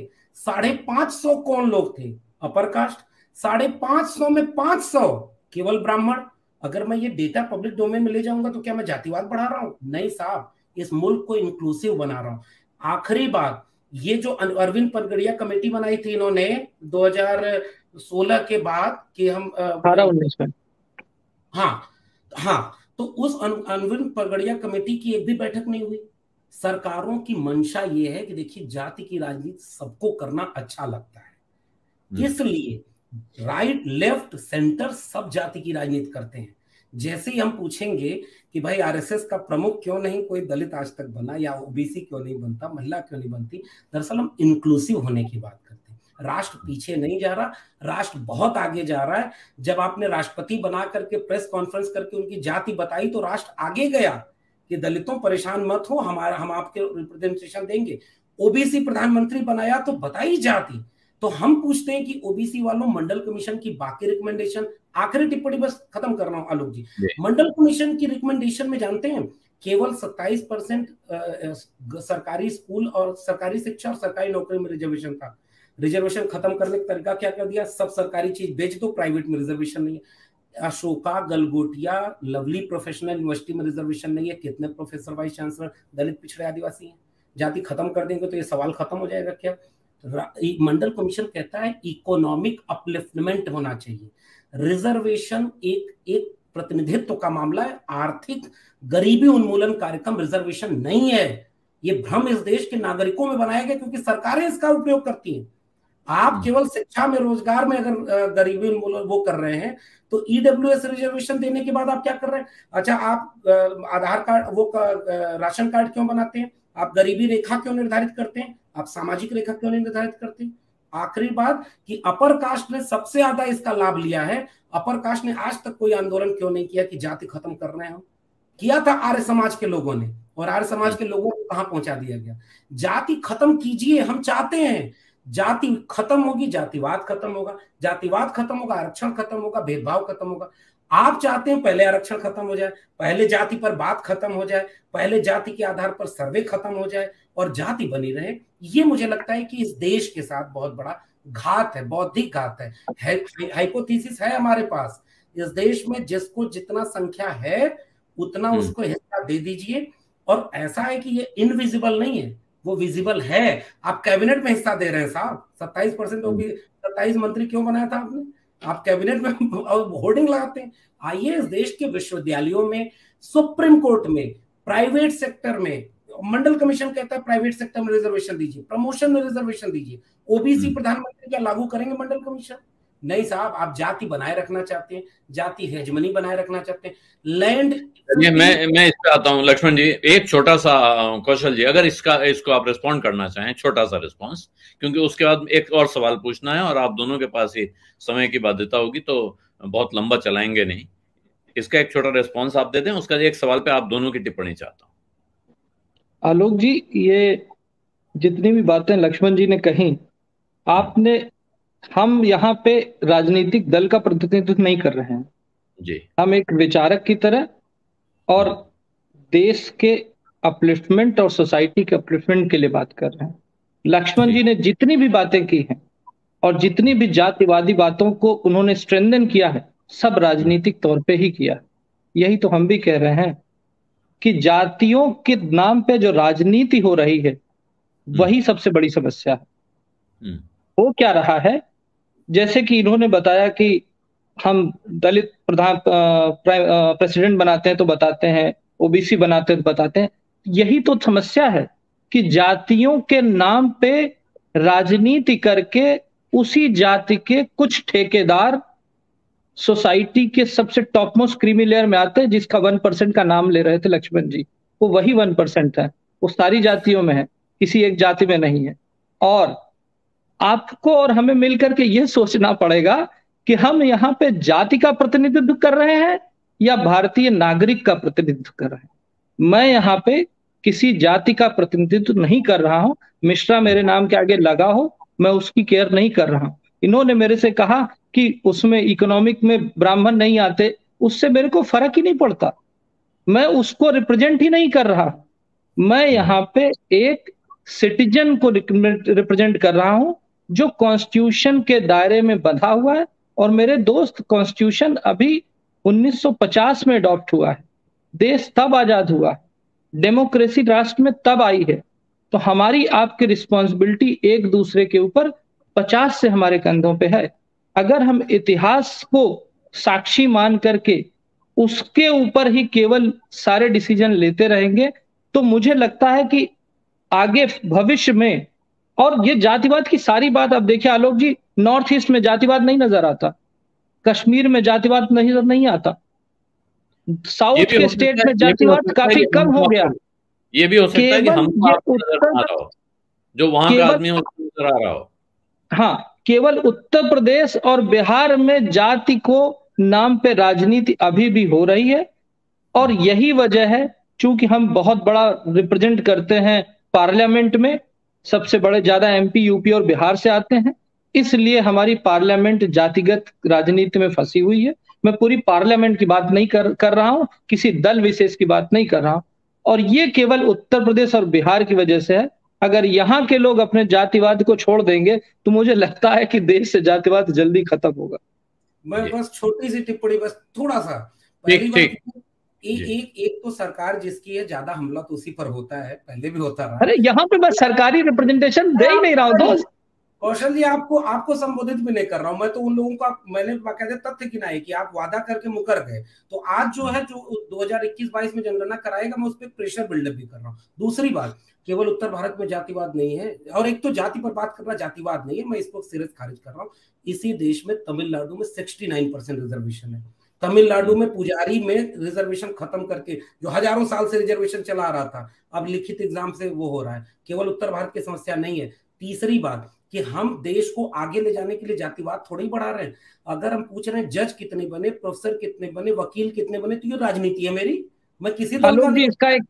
550 कौन लोग थे? Upper cast. 550 में 500 केवल ब्राह्मण। अगर मैं ये डेटा पब्लिक डोमेन में ले जाऊंगा तो क्या मैं जातिवाद बढ़ा रहा हूँ? नहीं साहब, इस मुल्क को इंक्लूसिव बना रहा हूँ। आखिरी बात, ये जो अरविंद पनगड़िया कमेटी बनाई थी इन्होंने 2016 के बाद कि हम 18-19 में हाँ, तो उस अरविंद पनगड़िया कमेटी की एक भी बैठक नहीं हुई। सरकारों की मंशा ये है कि देखिए जाति की राजनीति सबको करना अच्छा लगता है, इसलिए राइट लेफ्ट सेंटर सब जाति की राजनीति करते हैं। जैसे ही हम पूछेंगे कि भाई आरएसएस का प्रमुख क्यों नहीं कोई दलित आज तक बना, या ओबीसी क्यों नहीं बनता, महिला क्यों नहीं बनती, दरअसल हम इंक्लूसिव होने की बात करते हैं। राष्ट्र पीछे नहीं जा रहा, राष्ट्र बहुत आगे जा रहा है। जब आपने राष्ट्रपति बना करके प्रेस कॉन्फ्रेंस करके उनकी जाति बताई तो राष्ट्र आगे गया कि दलितों परेशान मत हो, हमारा हम आपके रिप्रेजेंटेशन देंगे। ओबीसी प्रधानमंत्री बनाया तो बताई जाति। तो हम पूछते हैं कि ओबीसी वालों मंडल कमीशन की बाकी रिकमेंडेशन, आखिरी टिप्पणी बस खत्म कर रहा हूं आलोक जी, मंडल कमीशन की रिकमेंडेशन में जानते हैं केवल 27% सरकारी स्कूल और सरकारी शिक्षा और सरकारी नौकरी में रिजर्वेशन था। रिजर्वेशन खत्म करने का तरीका क्या कर दिया? सब सरकारी चीज बेच दो, प्राइवेट में रिजर्वेशन नहीं है। Ashoka, Galgotia, lovely professional university में रिजर्वेशन नहीं है। कितने प्रोफेसर वाइस चांसलर दलित पिछड़े आदिवासी हैं। जाति खत्म कर देंगे तो ये सवाल खत्म हो जाएगा क्या? मंडल कमीशन कहता है इकोनॉमिक अपलिफ्टमेंट होना चाहिए। रिजर्वेशन एक प्रतिनिधित्व का मामला है, आर्थिक गरीबी उन्मूलन कार्यक्रम रिजर्वेशन नहीं है। ये भ्रम इस देश के नागरिकों में बनाया गया क्योंकि सरकारें इसका उपयोग करती हैं। आप केवल शिक्षा में, रोजगार में अगर गरीबी उन्मूलन वो कर रहे हैं तो ईडब्ल्यूएस रिजर्वेशन देने के बाद आप क्या कर रहे हैं? अच्छा, आप आधार कार्ड, वो राशन कार्ड क्यों बनाते हैं? आप गरीबी रेखा क्यों निर्धारित करते हैं? आप सामाजिक रेखा क्यों नहीं निर्धारित करते? आखिरी बात कि अपर कास्ट ने सबसे ज्यादा इसका लाभ लिया है। अपर कास्ट ने आज तक कोई आंदोलन क्यों नहीं किया कि जाति खत्म कर रहे हो? किया था आर्य समाज के लोगों ने, और आर्य समाज के लोगों को कहां पहुंचा दिया गया? जाति खत्म कीजिए, हम चाहते हैं। जाति खत्म होगी, जातिवाद खत्म होगा। जातिवाद खत्म होगा, आरक्षण खत्म होगा, भेदभाव खत्म होगा। आप चाहते हैं पहले आरक्षण खत्म हो जाए, पहले जाति पर बात खत्म हो जाए, पहले जाति के आधार पर सर्वे खत्म हो जाए और जाति बनी रहे। ये मुझे लगता है कि इस देश के साथ बहुत बड़ा घात है, बौद्धिक घात है। हाइपोथेसिस है हमारे पास, इस देश में जिसको जितना संख्या है उतना उसको हिस्सा दे दीजिए। और ऐसा है कि ये इनविजिबल नहीं है, वो विजिबल है। आप कैबिनेट में हिस्सा दे रहे हैं साहब। 27 मंत्री क्यों बनाया था आपने? आप कैबिनेट में होर्डिंग लगाते हैं। आइए इस देश के विश्वविद्यालयों में, सुप्रीम कोर्ट में, प्राइवेट सेक्टर में, मंडल कमीशन कहता है प्राइवेट सेक्टर में रिजर्वेशन दीजिए, प्रमोशन में रिजर्वेशन दीजिए। ओबीसी प्रधानमंत्री क्या लागू करेंगे मंडल कमीशन? नहीं साहब, आप जाति बनाए रखना चाहते हैं, जाति हेजमनी बनाए रखना चाहते हैं। लैंड मैं इस पे आता हूं लक्ष्मण जी, एक छोटा सा कौशल जी अगर इसको आप रिस्पॉन्ड करना चाहें, छोटा सा रिस्पॉन्स, क्योंकि उसके बाद एक और सवाल पूछना है और आप दोनों के पास ही समय की बाध्यता होगी तो बहुत लंबा चलाएंगे नहीं। इसका एक छोटा रिस्पॉन्स आप दे दें, उसका एक सवाल पे आप दोनों की टिप्पणी चाहता हूँ। आलोक जी, ये जितनी भी बातें लक्ष्मण जी ने कही, आपने हम यहाँ पे राजनीतिक दल का प्रतिनिधित्व नहीं कर रहे हैं जी। हम एक विचारक की तरह और देश के अपलिफ्टमेंट और सोसाइटी के अपलिफ्टमेंट के लिए बात कर रहे हैं। लक्ष्मण जी ने जितनी भी बातें की हैं और जितनी भी जातिवादी बातों को उन्होंने स्ट्रेंथन किया है, सब राजनीतिक तौर पे ही किया। यही तो हम भी कह रहे हैं कि जातियों के नाम पे जो राजनीति हो रही है वही सबसे बड़ी समस्या है। वो क्या रहा है, जैसे कि इन्होंने बताया कि हम दलित प्रधान प्रेसिडेंट बनाते हैं तो बताते हैं, ओबीसी बनाते हैं तो बताते हैं, यही तो समस्या है कि जातियों के नाम पे राजनीति करके उसी जाति के कुछ ठेकेदार सोसाइटी के सबसे टॉपमोस्ट क्रीमी लेयर में आते हैं, जिसका 1% का नाम ले रहे थे लक्ष्मण जी, वो वही 1% है, वो सारी जातियों में है, किसी एक जाति में नहीं है। और आपको और हमें मिलकर के ये सोचना पड़ेगा कि हम यहाँ पे जाति का प्रतिनिधित्व कर रहे हैं या भारतीय नागरिक का प्रतिनिधित्व कर रहे हैं। मैं यहाँ पे किसी जाति का प्रतिनिधित्व नहीं कर रहा हूँ। मिश्रा मेरे नाम के आगे लगा हो, मैं उसकी केयर नहीं कर रहा हूँ। इन्होंने मेरे से कहा कि उसमें इकोनॉमिक में ब्राह्मण नहीं आते, उससे मेरे को फर्क ही नहीं पड़ता, मैं उसको रिप्रेजेंट ही नहीं कर रहा। मैं यहाँ पे एक सिटीजन को रिप्रेजेंट कर रहा हूँ जो कॉन्स्टिट्यूशन के दायरे में बंधा हुआ है। और मेरे दोस्त, कॉन्स्टिट्यूशन अभी 1950 में अडॉप्ट हुआ है, देश तब आजाद हुआ है, डेमोक्रेसी राष्ट्र में तब आई है। तो हमारी आपकी रिस्पॉन्सिबिलिटी एक दूसरे के ऊपर 50 से हमारे कंधों पे है। अगर हम इतिहास को साक्षी मान करके उसके ऊपर ही केवल सारे डिसीजन लेते रहेंगे तो मुझे लगता है कि आगे भविष्य में, और ये जातिवाद की सारी बात आप देखिए आलोक जी, नॉर्थ ईस्ट में जातिवाद नहीं नजर आता, कश्मीर में जातिवाद नजर नहीं आता, साउथ के स्टेट में जातिवाद काफी कम हो गया। ये भी हो सकता है कि हमको नजर आ रहा हो जो वहां का आदमी नजर आ रहा हो। हाँ, केवल उत्तर प्रदेश और बिहार में जाति को नाम पे राजनीति अभी भी हो रही है। और यही वजह है, चूंकि हम बहुत बड़ा रिप्रेजेंट करते हैं पार्लियामेंट में, सबसे बड़े ज्यादा एमपी यूपी और बिहार से आते हैं, इसलिए हमारी पार्लियामेंट जातिगत राजनीति में फंसी हुई है। मैं पूरी पार्लियामेंट की बात नहीं कर रहा हूं, किसी दल विशेष की बात नहीं कर रहा हूं। और ये केवल उत्तर प्रदेश और बिहार की वजह से है। अगर यहाँ के लोग अपने जातिवाद को छोड़ देंगे तो मुझे लगता है कि देश से जातिवाद जल्दी खत्म होगा। मैं बस छोटी सी टिप्पणी, बस थोड़ा सा, एक तो सरकार जिसकी है, ज्यादा हमला तो उसी पर होता है, पहले भी होता रहा। अरे यहाँ पे मैं सरकारी रिप्रेजेंटेशन दे ही नहीं रहा हूँ दोस्त। कौशल जी, आपको संबोधित भी नहीं कर रहा हूँ मैं, तो उन लोगों का मैंने बाकायदा तथ्य गिनाए कि आप वादा करके मुकर गए। तो आज जो है, जो 2021-22 में जनगणना कराएगा, मैं उस पर प्रेशर बिल्डअप भी कर रहा हूँ। दूसरी बात, केवल उत्तर भारत में जातिवाद नहीं है, और एक तो जाति पर बात करना जातिवाद नहीं है, मैं इसको सिरे से खारिज कर रहा हूँ। इसी देश में तमिलनाडु में 69% रिजर्वेशन है। तमिलनाडु में पुजारी में रिजर्वेशन खत्म करके, जो हजारों साल से रिजर्वेशन चला आ रहा था, अब लिखित एग्जाम से वो हो रहा है। केवल उत्तर भारत की समस्या नहीं है। तीसरी बात कि हम देश को आगे ले जाने के लिए जातिवाद थोड़ी बढ़ा रहे हैं। अगर हम पूछ रहे हैं जज कितने बने, प्रोफेसर कितने बने, वकील कितने बने, तो ये राजनीति है मेरी। मैं किसी जी, इसका एक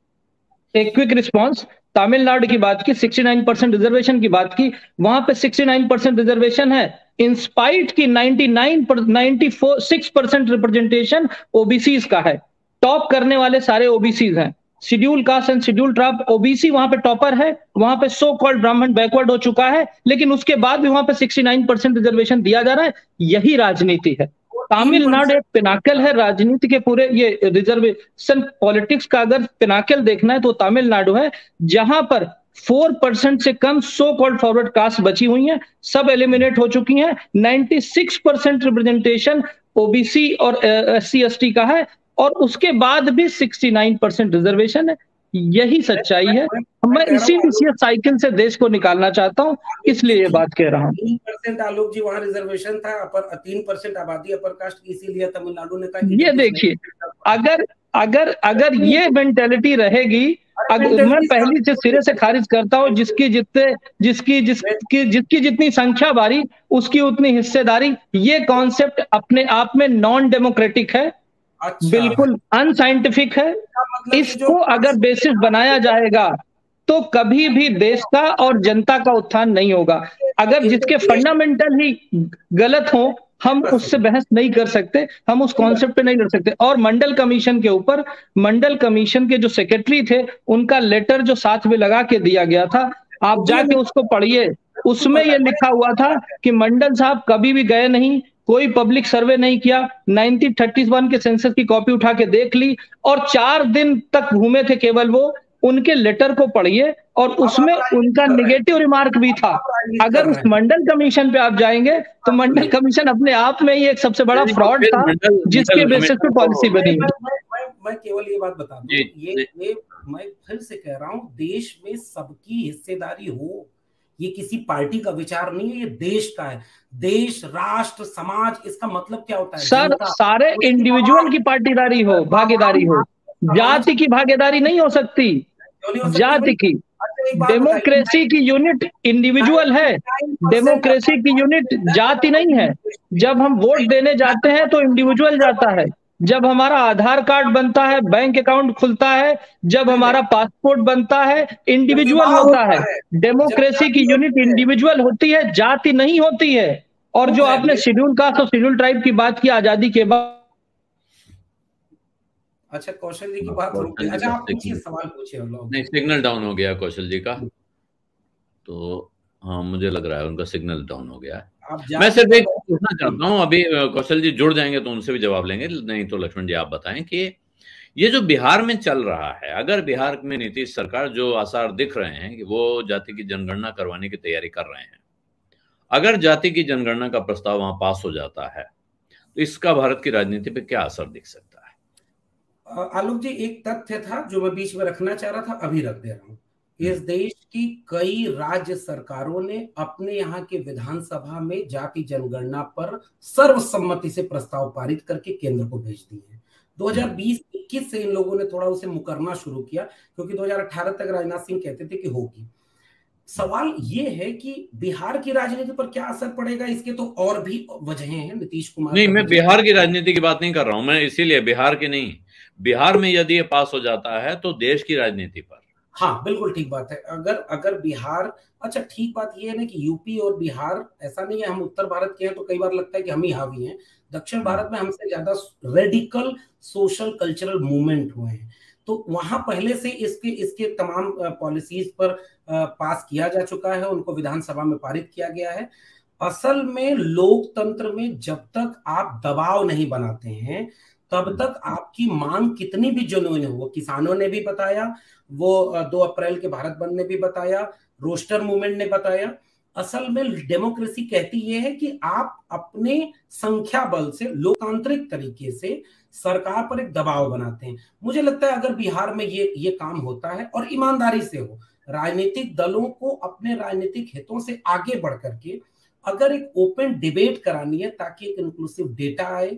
क्विक रिस्पांस, तमिलनाडु की बात की, 69% रिजर्वेशन की बात की, वहां पे 69% रिजर्वेशन है, इंस्पाइट की 96% रिप्रेजेंटेशन ओबीसी का है। टॉप करने वाले सारे ओबीसी हैं, schedule caste and schedule tribe OBC वहां पे टॉपर है। वहां पे सो कॉल्ड ब्राह्मण बैकवर्ड हो चुका है, लेकिन उसके बाद भी वहां पे 69% रिजर्वेशन दिया जा रहा है। यही राजनीति है। तमिलनाडु एक पिनाकल है राजनीति के, पूरे ये रिजर्वेशन पॉलिटिक्स का अगर पिनाकल देखना है तो तमिलनाडु है, जहां पर 4% से कम सो कॉल्ड फॉरवर्ड कास्ट बची हुई हैं, सब एलिमिनेट हो चुकी हैं। 96% रिप्रेजेंटेशन ओबीसी और SC ST का है, और उसके बाद भी 69% रिजर्वेशन है। यही सच्चाई है। मैं इसी साइकिल से देश को निकालना चाहता हूँ, इसलिए ये बात कह रहा हूँ। 3% आलोक जी वहाँ रिजर्वेशन था, अपर 3% आबादी अपर कास्ट, इसीलिए तमिलनाडु ने कहा। ये देखिए, अगर अगर अगर ये मेंटेलिटी रहेगी, अगर मैं पहली से सिरे से खारिज करता हूँ, जिसकी जितनी संख्या बारी उसकी उतनी हिस्सेदारी, ये कॉन्सेप्ट अपने आप में नॉन डेमोक्रेटिक है, बिल्कुल अनसाइंटिफिक है। इसको अगर बेसिस बनाया जाएगा तो कभी भी देश का और जनता का उत्थान नहीं होगा। अगर जिसके फंडामेंटल ही गलत हो, हम उससे बहस नहीं कर सकते, हम उस कॉन्सेप्ट पे नहीं लड़ सकते। और मंडल कमीशन के ऊपर, मंडल कमीशन के जो सेक्रेटरी थे उनका लेटर जो साथ में लगा के दिया गया था, आप जाके उसको पढ़िए, उसमें यह लिखा हुआ था कि मंडल साहब कभी भी गए नहीं, कोई पब्लिक सर्वे नहीं किया, 1931 के सेंसस की कॉपी उठा के देख ली और 4 दिन तक घूमे थे केवल वो। उनके लेटर को पढ़िए, और उसमें उनका नेगेटिव रिमार्क भी था। अगर उस मंडल कमीशन पे आप जाएंगे तो मंडल कमीशन अपने आप में ही एक सबसे बड़ा फ्रॉड था, जिसके बेसिस पे पॉलिसी बनी। मैं केवल ये बात बता दूं, ये मैं फिर से कह रहा हूँ, देश में सबकी हिस्सेदारी हो, ये किसी पार्टी का विचार नहीं है, ये देश का है। देश, राष्ट्र, समाज, इसका मतलब क्या होता है सर? सारे इंडिविजुअल की पार्टीदारी हो, भागीदारी हो, जाति की भागीदारी नहीं हो सकती। जाति की, डेमोक्रेसी की यूनिट इंडिविजुअल है, डेमोक्रेसी की यूनिट जाति नहीं है। जब हम वोट देने जाते हैं तो इंडिविजुअल जाता है, जब हमारा आधार कार्ड बनता है, बैंक अकाउंट खुलता है, जब हमारा पासपोर्ट बनता है, इंडिविजुअल होता है। डेमोक्रेसी की यूनिट इंडिविजुअल होती है, जाति नहीं होती है। और जो आपने शेड्यूल कास्ट और शेड्यूल ट्राइब की बात की आजादी के बाद, अच्छा कौशल जी की बात रुक गई। अच्छा आप पूछिए, सवाल पूछिए। नहीं, सिग्नल डाउन हो गया कौशल जी का, तो हाँ मुझे लग रहा है उनका सिग्नल डाउन हो गया है। मैं सिर्फ एक पूछना चाहता हूँ, अभी कौशल जी जुड़ जाएंगे तो उनसे भी जवाब लेंगे, नहीं तो लक्ष्मण जी आप बताएं कि ये जो बिहार में चल रहा है, अगर बिहार में नीतीश सरकार, जो आसार दिख रहे हैं कि वो जाति की जनगणना करवाने की तैयारी कर रहे हैं, अगर जाति की जनगणना का प्रस्ताव वहां पास हो जाता है तो इसका भारत की राजनीति पर क्या असर दिख सकता है? आलोक जी, एक तथ्य था जो मैं बीच में रखना चाह रहा था, अभी रख दे रहा हूँ। इस देश की कई राज्य सरकारों ने अपने यहाँ के विधानसभा में जाति जनगणना पर सर्वसम्मति से प्रस्ताव पारित करके केंद्र को भेज दिए हैं। 2020-21 से इन लोगों ने थोड़ा उसे मुकरना शुरू किया, क्योंकि 2018 तक राजनाथ सिंह कहते थे कि होगी। सवाल ये है कि बिहार की राजनीति पर क्या असर पड़ेगा, इसके तो और भी वजहें हैं। नीतीश कुमार, नहीं मैं बिहार की राजनीति की बात नहीं कर रहा हूं, मैं इसीलिए बिहार की नहीं, बिहार में यदि ये पास हो जाता है तो देश की राजनीति पर। हाँ बिल्कुल ठीक बात है। अगर बिहार, अच्छा ठीक बात यह है ना कि यूपी और बिहार, ऐसा नहीं है हम उत्तर भारत के हैं तो कई बार लगता है कि हम ही हावी हैं, दक्षिण भारत में हमसे ज्यादा रेडिकल सोशल कल्चरल मूवमेंट हुए हैं, तो वहां पहले से इसके तमाम पॉलिसीज पर पास किया जा चुका है, उनको विधानसभा में पारित किया गया है। असल में लोकतंत्र में जब तक आप दबाव नहीं बनाते हैं तब तक आपकी मांग कितनी भी जुनून हो, किसानों ने भी बताया, वो 2 अप्रैल के भारत बंद ने भी बताया, रोस्टर मूवमेंट ने बताया। असल में डेमोक्रेसी कहती यह है कि आप अपने संख्या बल से, लोकतांत्रिक तरीके से सरकार पर एक दबाव बनाते हैं। मुझे लगता है अगर बिहार में ये काम होता है और ईमानदारी से हो, राजनीतिक दलों को अपने राजनीतिक हितों से आगे बढ़ करके अगर एक ओपन डिबेट करानी है ताकि एक इंक्लूसिव डेटा आए,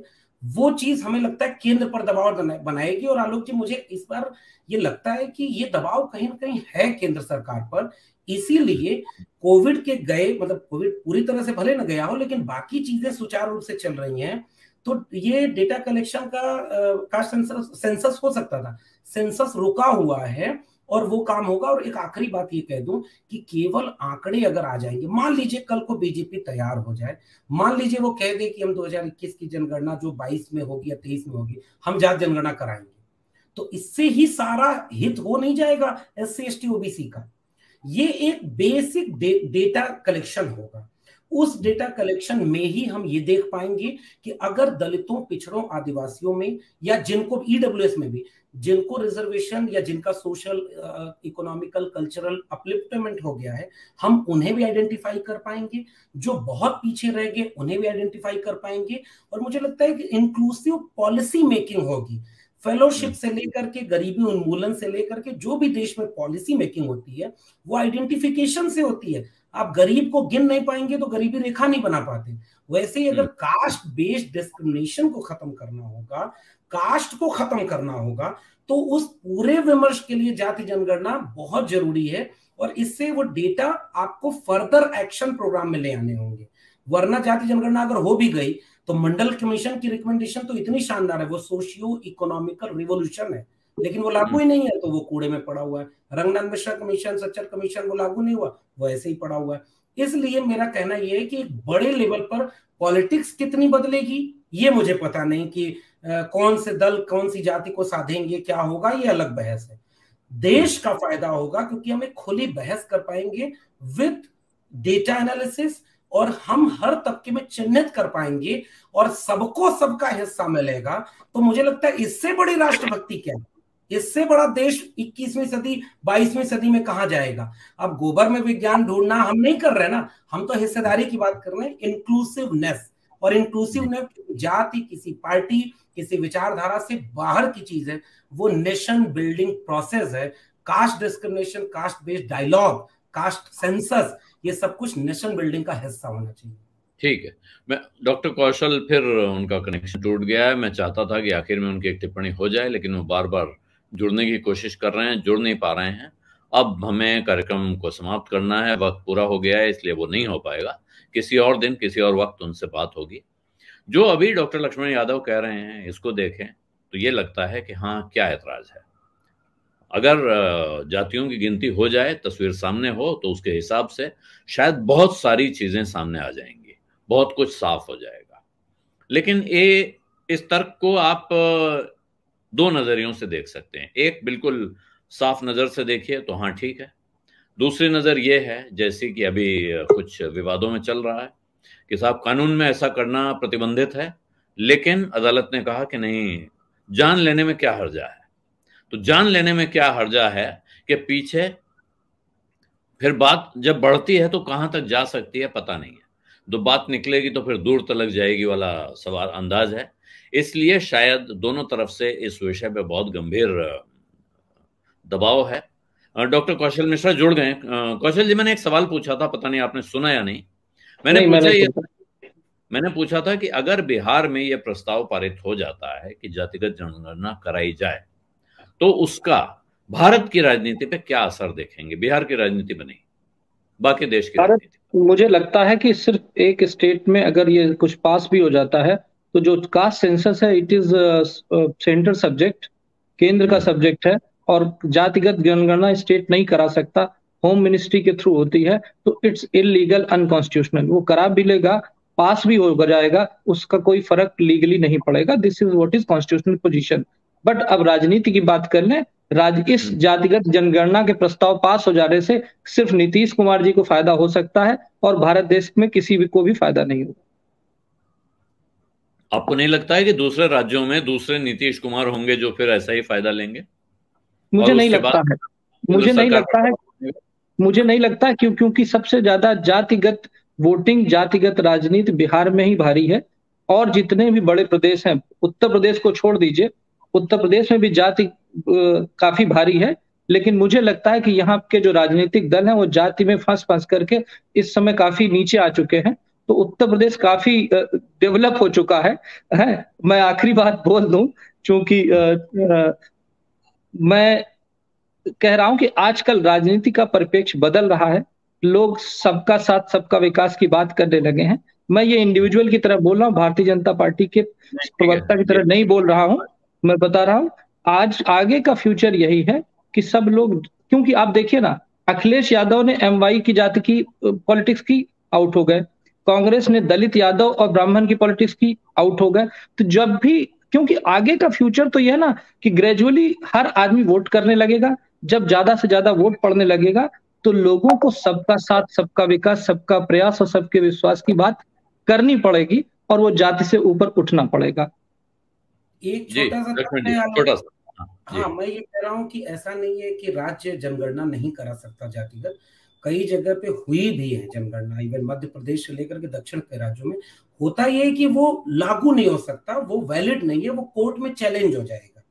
वो चीज हमें लगता है केंद्र पर दबाव बनाएगी। और आलोक जी, मुझे इस बार ये लगता है कि ये दबाव कहीं ना कहीं है केंद्र सरकार पर, इसीलिए कोविड के गए, मतलब कोविड पूरी तरह से भले ना गया हो लेकिन बाकी चीजें सुचारू रूप से चल रही हैं, तो ये डेटा कलेक्शन का सेंसस हो सकता था, सेंसस रुका हुआ है और वो काम होगा। और एक आखिरी बात ये कह दूं कि केवल आंकड़े अगर आ जाएंगे, मान लीजिए कल को बीजेपी तैयार हो जाए, मान लीजिए वो कह दे कि हम 2021 की जनगणना जो 22 में होगी या 23 में होगी हम जात जनगणना कराएंगे, तो इससे ही सारा हित हो नहीं जाएगा SC ST OBC का। ये एक बेसिक डेटा कलेक्शन होगा, उस डेटा कलेक्शन में ही हम ये देख पाएंगे कि अगर दलितों, पिछड़ों, आदिवासियों में या जिनको EWS में भी जिनको रिजर्वेशन या जिनका सोशल, इकोनॉमिकल, कल्चरल अपलिफ्टमेंट हो गया है, हम उन्हें भी आइडेंटिफाई कर पाएंगे, जो बहुत पीछे रह गए उन्हें भी आइडेंटिफाई कर पाएंगे। और मुझे लगता है कि इंक्लूसिव पॉलिसी मेकिंग होगी, फेलोशिप से लेकर के गरीबी उन्मूलन से लेकर के जो भी देश में पॉलिसी मेकिंग होती है वो आइडेंटिफिकेशन से होती है। आप गरीब को गिन नहीं पाएंगे तो गरीबी रेखा नहीं बना पाते। वैसे ही अगर कास्ट बेस्ड डिस्क्रिमिनेशन को खत्म करना होगा, कास्ट को खत्म करना होगा, तो उस पूरे विमर्श के लिए जाति जनगणना बहुत जरूरी है, और इससे वो डेटा आपको फर्दर एक्शन प्रोग्राम में ले आने होंगे। वरना जाति जनगणना अगर हो भी गई तो मंडल कमीशन की रिकमेंडेशन तो इतनी शानदार है, वो सोशियो इकोनॉमिकल रिवोल्यूशन है, लेकिन वो लागू ही नहीं है तो वो कूड़े में पड़ा हुआ है। रंगनाथ मिश्रा कमीशन, सच्चर कमीशन, वो लागू नहीं हुआ, वो ऐसे ही पड़ा हुआ है। इसलिए मेरा कहना यह है कि एक बड़े लेवल पर पॉलिटिक्स कितनी बदलेगी ये मुझे पता नहीं, कि कौन से दल कौन सी जाति को साधेंगे, क्या होगा, ये अलग बहस है। देश का फायदा होगा क्योंकि हम एक खुली बहस कर पाएंगे विद डेटा एनालिसिस, और हम हर तबके में चिन्हित कर पाएंगे और सबको सबका हिस्सा मिलेगा। तो मुझे लगता है इससे बड़ी राष्ट्रभक्ति क्या है, इससे बड़ा देश 21वीं सदी 22वीं सदी में कहां जाएगा। अब गोबर में विज्ञान ढूंढना हम नहीं कर रहे ना, हम तो हिस्सेदारी की बात कर रहे हैं, इंक्लूसिवनेस, और इंक्लूसिवनेस जाति किसी पार्टी किसी विचारधारा से बाहर की चीज है, वो नेशन बिल्डिंग प्रोसेस है। Caste discrimination, caste based dialogue, caste census, ये सब कुछ नेशन बिल्डिंग का हिस्सा होना चाहिए। ठीक है, मैं डॉक्टर कौशल, फिर उनका कनेक्शन टूट गया है। मैं चाहता था कि आखिर में उनकी एक टिप्पणी हो जाए, लेकिन वो बार बार जुड़ने की कोशिश कर रहे हैं, जुड़ नहीं पा रहे हैं। अब हमें कार्यक्रम को समाप्त करना है, वक्त पूरा हो गया है, इसलिए वो नहीं हो पाएगा। किसी और दिन किसी और वक्त उनसे बात होगी। जो अभी डॉक्टर लक्ष्मण यादव कह रहे हैं, इसको देखें तो ये लगता है कि हाँ, क्या ऐतराज है। अगर जातियों की गिनती हो जाए, तस्वीर सामने हो, तो उसके हिसाब से शायद बहुत सारी चीजें सामने आ जाएंगी, बहुत कुछ साफ हो जाएगा। लेकिन ये इस तर्क को आप दो नजरियों से देख सकते हैं। एक बिल्कुल साफ नजर से देखिए तो हाँ ठीक है, दूसरी नजर ये है जैसे कि अभी कुछ विवादों में चल रहा है कि साहब कानून में ऐसा करना प्रतिबंधित है, लेकिन अदालत ने कहा कि नहीं, जान लेने में क्या हर्जा है। तो जान लेने में क्या हर्जा है कि पीछे फिर बात जब बढ़ती है तो कहाँ तक जा सकती है पता नहीं है, तो बात निकलेगी तो फिर दूर तलक जाएगी वाला सवाल अंदाज है। इसलिए शायद दोनों तरफ से इस विषय पे बहुत गंभीर दबाव है। डॉक्टर कौशल मिश्रा जुड़ गए। कौशल जी, मैंने एक सवाल पूछा था, पता नहीं आपने सुना या नहीं। मैंने पूछा था कि अगर बिहार में यह प्रस्ताव पारित हो जाता है कि जातिगत जनगणना कराई जाए तो उसका भारत की राजनीति पे क्या असर देखेंगे, बिहार की राजनीति पे नहीं, बाकी देश की राजनीति। मुझे लगता है कि सिर्फ एक स्टेट में अगर ये कुछ पास भी हो जाता है तो जो कास्ट सेंसस है, इट इज सेंटर सब्जेक्ट, केंद्र का सब्जेक्ट है, और जातिगत जनगणना स्टेट नहीं करा सकता, होम मिनिस्ट्री के थ्रू होती है, तो इट्स इलीगल, अनकॉन्स्टिट्यूशनल। वो करा भी लेगा, पास भी हो जाएगा, उसका कोई फर्क लीगली नहीं पड़ेगा। This is what is constitutional position. But अब राजनीति की बात कर लें, इस जातिगत जनगणना के प्रस्ताव पास हो जाने से सिर्फ नीतीश कुमार जी को फायदा हो सकता है और भारत देश में किसी भी को भी फायदा नहीं होगा। आपको नहीं लगता है कि दूसरे राज्यों में दूसरे नीतीश कुमार होंगे जो फिर ऐसा ही फायदा लेंगे? मुझे नहीं लगता है, मुझे नहीं लगता है क्योंकि सबसे ज्यादा जातिगत वोटिंग, जातिगत राजनीति बिहार में ही भारी है। और जितने भी बड़े प्रदेश हैं, उत्तर प्रदेश को छोड़ दीजिए, उत्तर प्रदेश में भी जाति काफी भारी है, लेकिन मुझे लगता है कि यहाँ के जो राजनीतिक दल हैं वो जाति में फंस करके इस समय काफी नीचे आ चुके हैं। तो उत्तर प्रदेश काफी डेवलप हो चुका है। मैं आखिरी बात बोल दूं, चूंकि मैं कह रहा हूं कि आजकल राजनीति का परिप्रेक्ष्य बदल रहा है, लोग सबका साथ सबका विकास की बात करने लगे हैं। मैं ये इंडिविजुअल की तरह बोल रहा हूँ, भारतीय जनता पार्टी के प्रवक्ता की तरह नहीं बोल रहा हूँ, मैं बता रहा हूँ आज आगे का फ्यूचर यही है कि सब लोग, क्योंकि आप देखिए ना, अखिलेश यादव ने एमवाई की जाति की पॉलिटिक्स की, आउट हो गए। कांग्रेस ने दलित यादव और ब्राह्मण की पॉलिटिक्स की, आउट हो गए। तो जब भी, क्योंकि आगे का फ्यूचर तो यह है ना कि ग्रेजुअली हर आदमी वोट करने लगेगा। जब ज्यादा से ज्यादा वोट पड़ने लगेगा तो लोगों को सबका साथ सबका विकास, सबका प्रयास और सबके विश्वास की बात करनी पड़ेगी और वो जाति से ऊपर उठना पड़ेगा। एक छोटा सा, हाँ, मैं ये कह रहा हूँ कि ऐसा नहीं है कि राज्य जनगणना नहीं करा सकता जातिगत। कई जगह पे हुई भी है जनगणना, इवन मध्य प्रदेश से लेकर के दक्षिण के राज्यों में। होता यह है कि वो लागू नहीं हो सकता, वो वैलिड नहीं है, वो कोर्ट में चैलेंज हो जाएगा।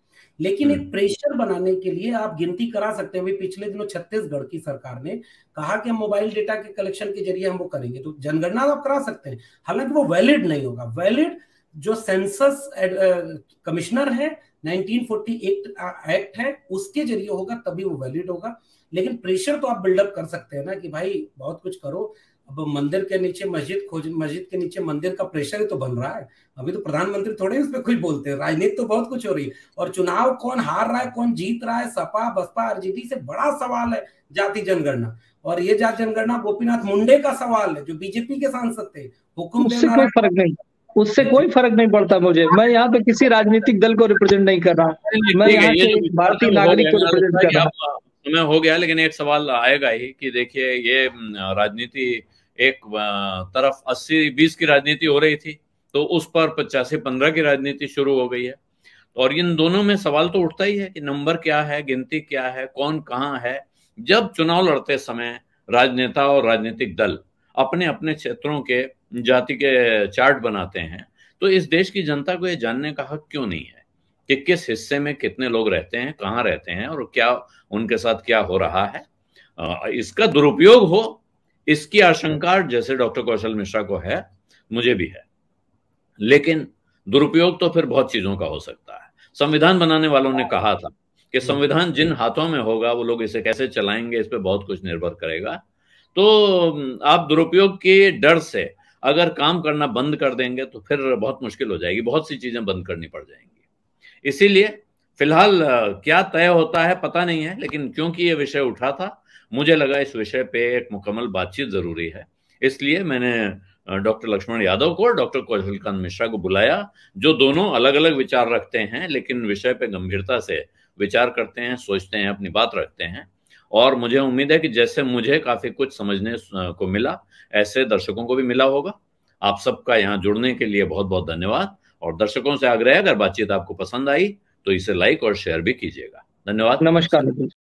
लेकिन एक प्रेशर बनाने के लिए आप गिनती करा सकते हैं। पिछले दिनों छत्तीसगढ़ की सरकार ने कहा कि हम मोबाइल डेटा के कलेक्शन के जरिए हम वो करेंगे, तो जनगणना आप करा सकते हैं, हालांकि वो वैलिड नहीं होगा। वैलिड जो सेंसस कमिश्नर है, 1948 एक्ट है, उसके जरिए होगा, तभी वो वैलिड होगा। लेकिन प्रेशर तो आप बिल्डअप कर सकते हैं ना कि भाई बहुत कुछ करो। अब मंदिर के नीचे मस्जिद खोज, मस्जिद के नीचे मंदिर का प्रेशर ही तो बन रहा है। अभी तो प्रधानमंत्री थोड़े उस पर कुछ बोलते हैं, राजनीति तो बहुत कुछ हो रही है। और चुनाव कौन हार रहा है, कौन जीत रहा है, सपा बसपा आरजेडी से बड़ा सवाल है जाति जनगणना। और ये जाति जनगणना गोपीनाथ मुंडे का सवाल है, जो बीजेपी के सांसद थे। उससे कोई फर्क नहीं पड़ता मुझे। मैं यहाँ पे किसी राजनीतिक दल को रिप्रेजेंट नहीं कर रहा, मैं यहाँ के भारतीय नागरिक को रिप्रेजेंट कर रहा हूँ। हो गया, लेकिन एक सवाल आएगा ही कि देखिए ये राजनीति एक तरफ 80-20 की राजनीति हो रही थी, तो उस पर 85-15 की राजनीति शुरू हो गई है। और इन दोनों में सवाल तो उठता ही है कि नंबर क्या है, गिनती क्या है, कौन कहाँ है। जब चुनाव लड़ते समय राजनेता और राजनीतिक दल अपने अपने क्षेत्रों के जाति के चार्ट बनाते हैं, तो इस देश की जनता को ये जानने का हक क्यों नहीं है कि किस हिस्से में कितने लोग रहते हैं, कहाँ रहते हैं और क्या उनके साथ क्या हो रहा है। इसका दुरुपयोग हो, इसकी आशंका जैसे डॉक्टर कौशल मिश्रा को है, मुझे भी है, लेकिन दुरुपयोग तो फिर बहुत चीजों का हो सकता है। संविधान बनाने वालों ने कहा था कि संविधान जिन हाथों में होगा वो लोग इसे कैसे चलाएंगे इस पर बहुत कुछ निर्भर करेगा। तो आप दुरुपयोग के डर से अगर काम करना बंद कर देंगे तो फिर बहुत मुश्किल हो जाएगी, बहुत सी चीजें बंद करनी पड़ जाएंगी। इसीलिए फिलहाल क्या तय होता है पता नहीं है, लेकिन क्योंकि ये विषय उठा था मुझे लगा इस विषय पे एक मुकम्मल बातचीत जरूरी है, इसलिए मैंने डॉक्टर लक्ष्मण यादव को और डॉक्टर कौशल कांत मिश्रा को बुलाया, जो दोनों अलग अलग विचार रखते हैं लेकिन विषय पे गंभीरता से विचार करते हैं, सोचते हैं, अपनी बात रखते हैं। और मुझे उम्मीद है कि जैसे मुझे काफी कुछ समझने को मिला ऐसे दर्शकों को भी मिला होगा। आप सबका यहाँ जुड़ने के लिए बहुत बहुत धन्यवाद, और दर्शकों से आग्रह है अगर बातचीत आपको पसंद आई तो इसे लाइक और शेयर भी कीजिएगा। धन्यवाद, नमस्कार।